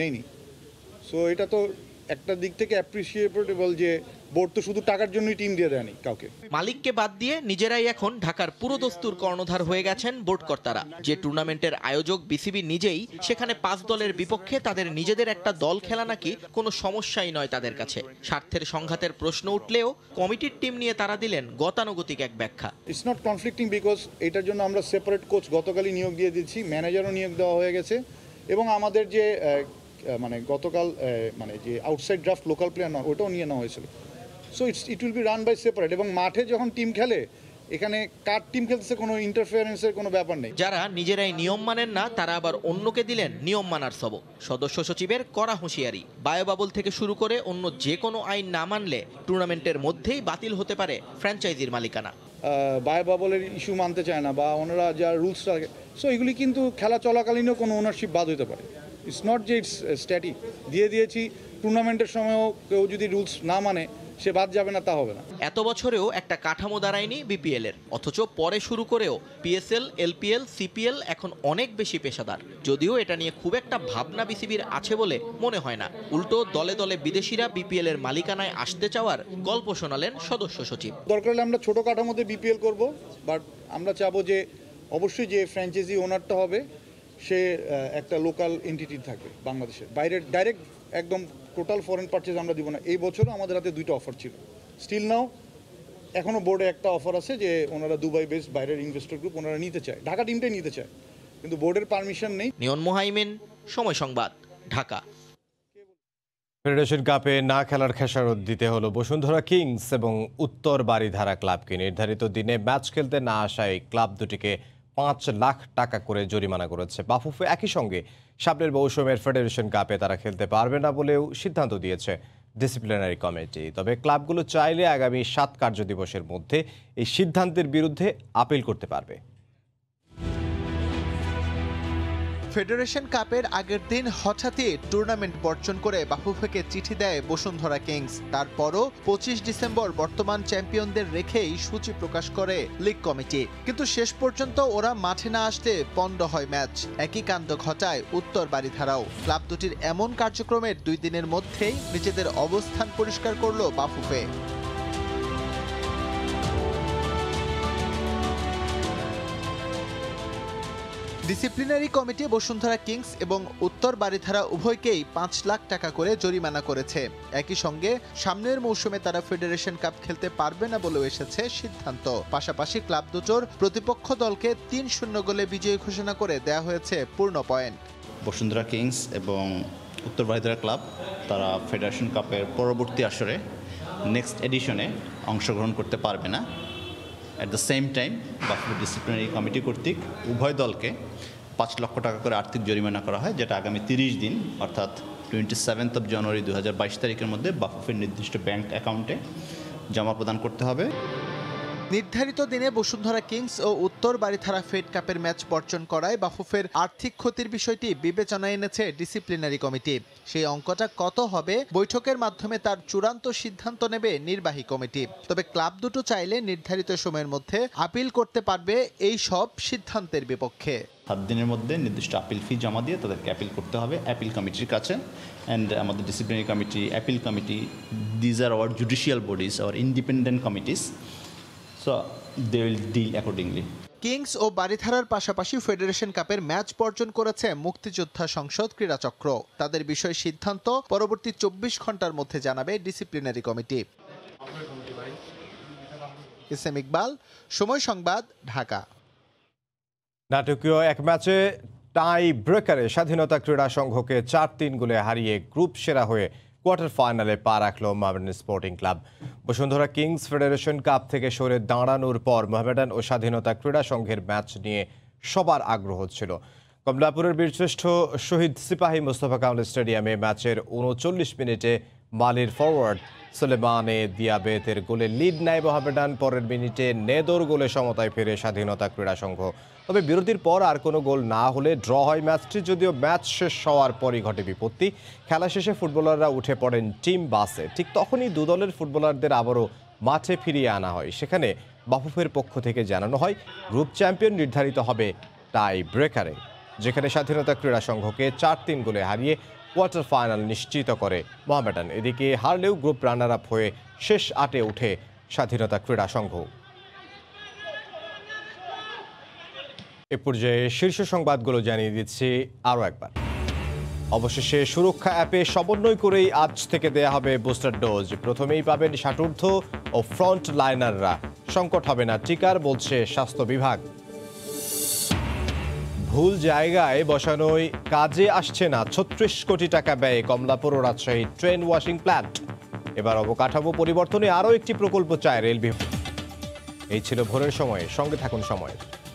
নেইনি। সো এটা তো একটা দিক থেকে অ্যাপ্রিসিয়েবল যে বোর্ড তো শুধু টাকার জন্যই টিম দিয়ে দেয়নি কাউকে। মালিককে বাদ দিয়ে নিজেরাই এখন ঢাকার পুরো দস্তুর কর্ণধার হয়ে গেছেন বোর্ড কর্তারা। যে টুর্নামেন্টের আয়োজক বিসিবি নিজেই, সেখানে 5 দলের বিপক্ষে তাদের নিজেদের একটা দল খেলা নাকি কোনো সমস্যাই নয় তাদের কাছে। স্বার্থের সংঘাতের প্রশ্ন উঠলেও কমিটির টিম নিয়ে তারা দিলেন গতানুগতিক এক ব্যাখ্যা। ইটস নট কনফ্লিক্টিং বিকজ এটার জন্য আমরা সেপারেট কোচ গতকালই নিয়োগ দিয়ে দিচ্ছি, ম্যানেজারও নিয়োগ দেওয়া হয়ে গেছে, এবং আমাদের যে গতকাল যে আউটসাইড ড্রাফট লোকাল প্লেয়ার না ওটাও নিয়ে নেওয়া হয়েছিল। So it will be run by separate, এবং মাঠে যখন টিম খেলে এখানে কার টিম খেলতেছে কোনো ইন্টারফিয়ারেন্সের কোনো ব্যাপার নেই। যারা নিজেরাই নিয়ম মানেন না তারা আবার অন্যকে দিলেন নিয়ম মানার সবক। সদস্য সচিবের কড়া হুঁশিয়ারি, বায়োবাবল থেকে শুরু করে অন্য যে কোনো আইন না মানলে টুর্নামেন্টের মধ্যেই বাতিল হতে পারে ফ্র্যাঞ্চাইজির মালিকানা। বায়োবাবলের ইস্যু মানতে চায় না বা ওনারা যা রুলস থাকে, সো এগুলি কিন্তু খেলা চলাকালীনও কোনো ওনারশিপ বাদ হতে পারে। ইটস নট যে ইটস স্ট্যাটিক দিয়ে দিয়েছি, টুর্নামেন্টের সময়ও কেউ যদি রুলস না মানে সে বাদ যাবে না তা হবে না। এত বছরেও একটা কাঠামো দাঁড়ায়নি বিপিএল এর, অথচ পরে শুরু করেও পিএসএল, এলপিএল, সিপিএল এখন অনেক বেশি পেশাদার। যদিও এটা নিয়ে খুব একটা ভাবনা বিসিবির আছে বলে মনে হয় না, উল্টো দলে দলে বিদেশিরা বিপিএল এর মালিকানায় আসতে চাওয়ার গল্প শোনালেন সদস্য সচিব। দরকার হলে আমরা ছোট কাঠামোতে বিপিএল করব, বাট আমরা চাবো যে অবশ্যই যে ফ্র্যাঞ্চাইজি ওনারটা হবে সে একটা লোকাল এন্টিটি থাকবে বাংলাদেশের বাইরের, ডাইরেক্ট একদম টোটাল ফরেন পারচেজ আমরা দিব না। এই বছরও আমাদের হাতে দুইটা অফার ছিল, স্টিল নাও এখনও বোর্ডে একটা অফার আছে যে ওনারা দুবাই বেস বাইরের ইনভেস্টর গ্রুপ ওনারা নিতে চায়, ঢাকা টিমটাই নিতে চায়, কিন্তু বোর্ডের পারমিশন নেই। নিয়ন মোহাইমিন, সময় সংবাদ, ঢাকা। ফেডারেশন কাপে না খেলার খেসারত দিতে হলো বসুন্ধরা কিংস এবং উত্তর বারিধারা ক্লাবকে। নির্ধারিত দিনে ম্যাচ খেলতে না আসায় ক্লাব দুটিকে ৫ লাখ টাকা করে জরিমানা করেছে বাফুফে। একই সঙ্গে সামনের মৌসুমের ফেডারেশন কাপে তারা খেলতে পারবে না বলেও সিদ্ধান্ত দিয়েছে ডিসিপ্লিনারি কমিটি। তবে ক্লাবগুলো চাইলে আগামী ৭ কার্যদিবসের মধ্যে এই সিদ্ধান্তের বিরুদ্ধে আপিল করতে পারবে। ফেডারেশন কাপের আগের দিন হঠাৎই টুর্নামেন্ট বর্জন করে বাফুফেকে চিঠি দেয় বসুন্ধরা কিংস। তারপরও ২৫ ডিসেম্বর বর্তমান চ্যাম্পিয়নদের রেখেই সূচি প্রকাশ করে লীগ কমিটি, কিন্তু শেষ পর্যন্ত ওরা মাঠে না আসতে পণ্ড হয় ম্যাচ। একই কাণ্ড ঘটায় উত্তর বারিধারাও। ক্লাব দুটির এমন কার্যক্রমের ২ দিনের মধ্যেই নিজেদের অবস্থান পরিষ্কার করল BAFUFE. Disciplinary committee Bashundhara Kings এবং উত্তর বারিধারা উভয়কেই ৫ লাখ টাকা করে জরিমানা করেছে। একই সঙ্গে সামনের মৌসুমে তারা ফেডারেশন কাপ খেলতে পারবে না বলেও এসেছে সিদ্ধান্ত। পাশাপাশি ক্লাব দুটোর প্রতিপক্ষ দলকে ৩-০ গোলে বিজয়ী ঘোষণা করে দেয়া হয়েছে পূর্ণ পয়েন্ট। বসুন্ধরা কিংস এবং উত্তর বারিধারা ক্লাব তারা ফেডারেশন কাপের পরবর্তী আসরে নেক্সট এডিশনে অংশগ্রহণ করতে পারবে না। At the same time BAFUFE disciplinary committee কর্তৃক উভয় দলকে ৫ লক্ষ টাকা করে আর্থিক জরিমানা করা হয়, যেটা আগামী ৩০ দিন অর্থাৎ 27 জানুয়ারি ২০২২ তারিখের মধ্যে বাফুফের নির্দিষ্ট ব্যাংক অ্যাকাউন্টে জমা প্রদান করতে হবে। নির্ধারিত দিনে বসুন্ধরা কিংস ও উত্তর বারিধারা ফেড কাপের ম্যাচ বর্জন করায় বাফুফের আর্থিক ক্ষতির বিষয়টি বিবেচনায় এনেছে ডিসিপ্লিনারি কমিটি। সেই অঙ্কটা কত হবে বৈঠকের মাধ্যমে তার চূড়ান্ত সিদ্ধান্ত নেবে নির্বাহী কমিটি। তবে ক্লাব দুটো চাইলে নির্ধারিত সময়ের মধ্যে আপিল করতে পারবে এই সব সিদ্ধান্তের বিপক্ষে। 7 দিনের মধ্যে নির্দিষ্ট আপিল ফি জমা দিয়ে তাদেরকে আপিল করতে হবে অ্যাপিল কমিটির কাছে। অ্যান্ড আমাদের disciplinary committee, appeal committee, these are our judicial bodies, our independent committees. Kings ও বারিধারার পাশাপাশি ফেডারেশন কাপের ম্যাচ বর্জন করেছে মুক্তিযোদ্ধা সংসদ ক্রীড়া চক্র। তাদের বিষয়ে সিদ্ধান্ত পরবর্তী ২৪ ঘন্টার মধ্যে জানাবে ডিসিপ্লিনারি কমিটি। ইসলাম ইকবাল, সময় সংবাদ, ঢাকা। নাটকীয় এক ম্যাচে টাই ব্রেকারে স্বাধীনতা ক্রীড়া সংঘকে ৪-৩ গোলে হারিয়ে গ্রুপ সেরা হয়ে কোয়ার্টার ফাইনালে পা রাখল Mohammedan sporting club. Bashundhara Kings federation cup থেকে সরে দাঁড়ানোর পর মোহামেডান ও স্বাধীনতা ক্রীড়া সংঘের ম্যাচ নিয়ে সবার আগ্রহ ছিল। কমলাপুরের বীরশ্রেষ্ঠ শহীদ সিপাহী মোস্তফা কামাল স্টেডিয়ামে ম্যাচের ৩৯ মিনিটে মালির ফরওয়ার্ড সুলেমানে দিয়াবেতের গোলে লিড নেয় মোহামেডান। পরের মিনিটে নেদোর গোলে সমতায় ফেরে স্বাধীনতা ক্রীড়া সংঘ। তবে বিরতির পর আর কোনো গোল না হলে ড্র হয় ম্যাচটি। যদিও ম্যাচ শেষ হওয়ার পরই ঘটে বিপত্তি, খেলা শেষে ফুটবলাররা উঠে পড়েন টিম বাসে। ঠিক তখনই দুদলের ফুটবলারদের আবারও মাঠে ফিরিয়ে আনা হয়। সেখানে বাফুফের পক্ষ থেকে জানানো হয় গ্রুপ চ্যাম্পিয়ন নির্ধারিত হবে টাই ব্রেকারে, যেখানে স্বাধীনতা ক্রীড়া সংঘকে ৪-৩ গোলে হারিয়ে কোয়ার্টার ফাইনাল নিশ্চিত করে মোহামেডান। এদিকে হারলেও গ্রুপ রানার আপ হয়ে শেষ ৮-এ ওঠে স্বাধীনতা ক্রীড়া সংঘ। এ পর্যায়ে শীর্ষ সংবাদগুলো জানিয়ে দিচ্ছি আরও একবার। অবশেষে সুরক্ষা অ্যাপে সমন্বয় করেই আজ থেকে দেয়া হবে বুস্টার ডোজ। প্রথমেই পাবেন ষাটূর্ধ্ব ও ফ্রন্ট লাইনাররা, সংকট হবে না টিকার, বলছে স্বাস্থ্য বিভাগ। ভুল জায়গায় বসানোই কাজে আসছে না ৩৬ কোটি টাকা ব্যয়ে কমলাপুর ও রাজশাহী ট্রেন ওয়াশিং প্ল্যান্ট। এবার অবকাঠামো পরিবর্তনে আরও একটি প্রকল্প চায় রেল বিভাগ। এই ছিল ভোরের সময়ে, সঙ্গে থাকুন সময়ের।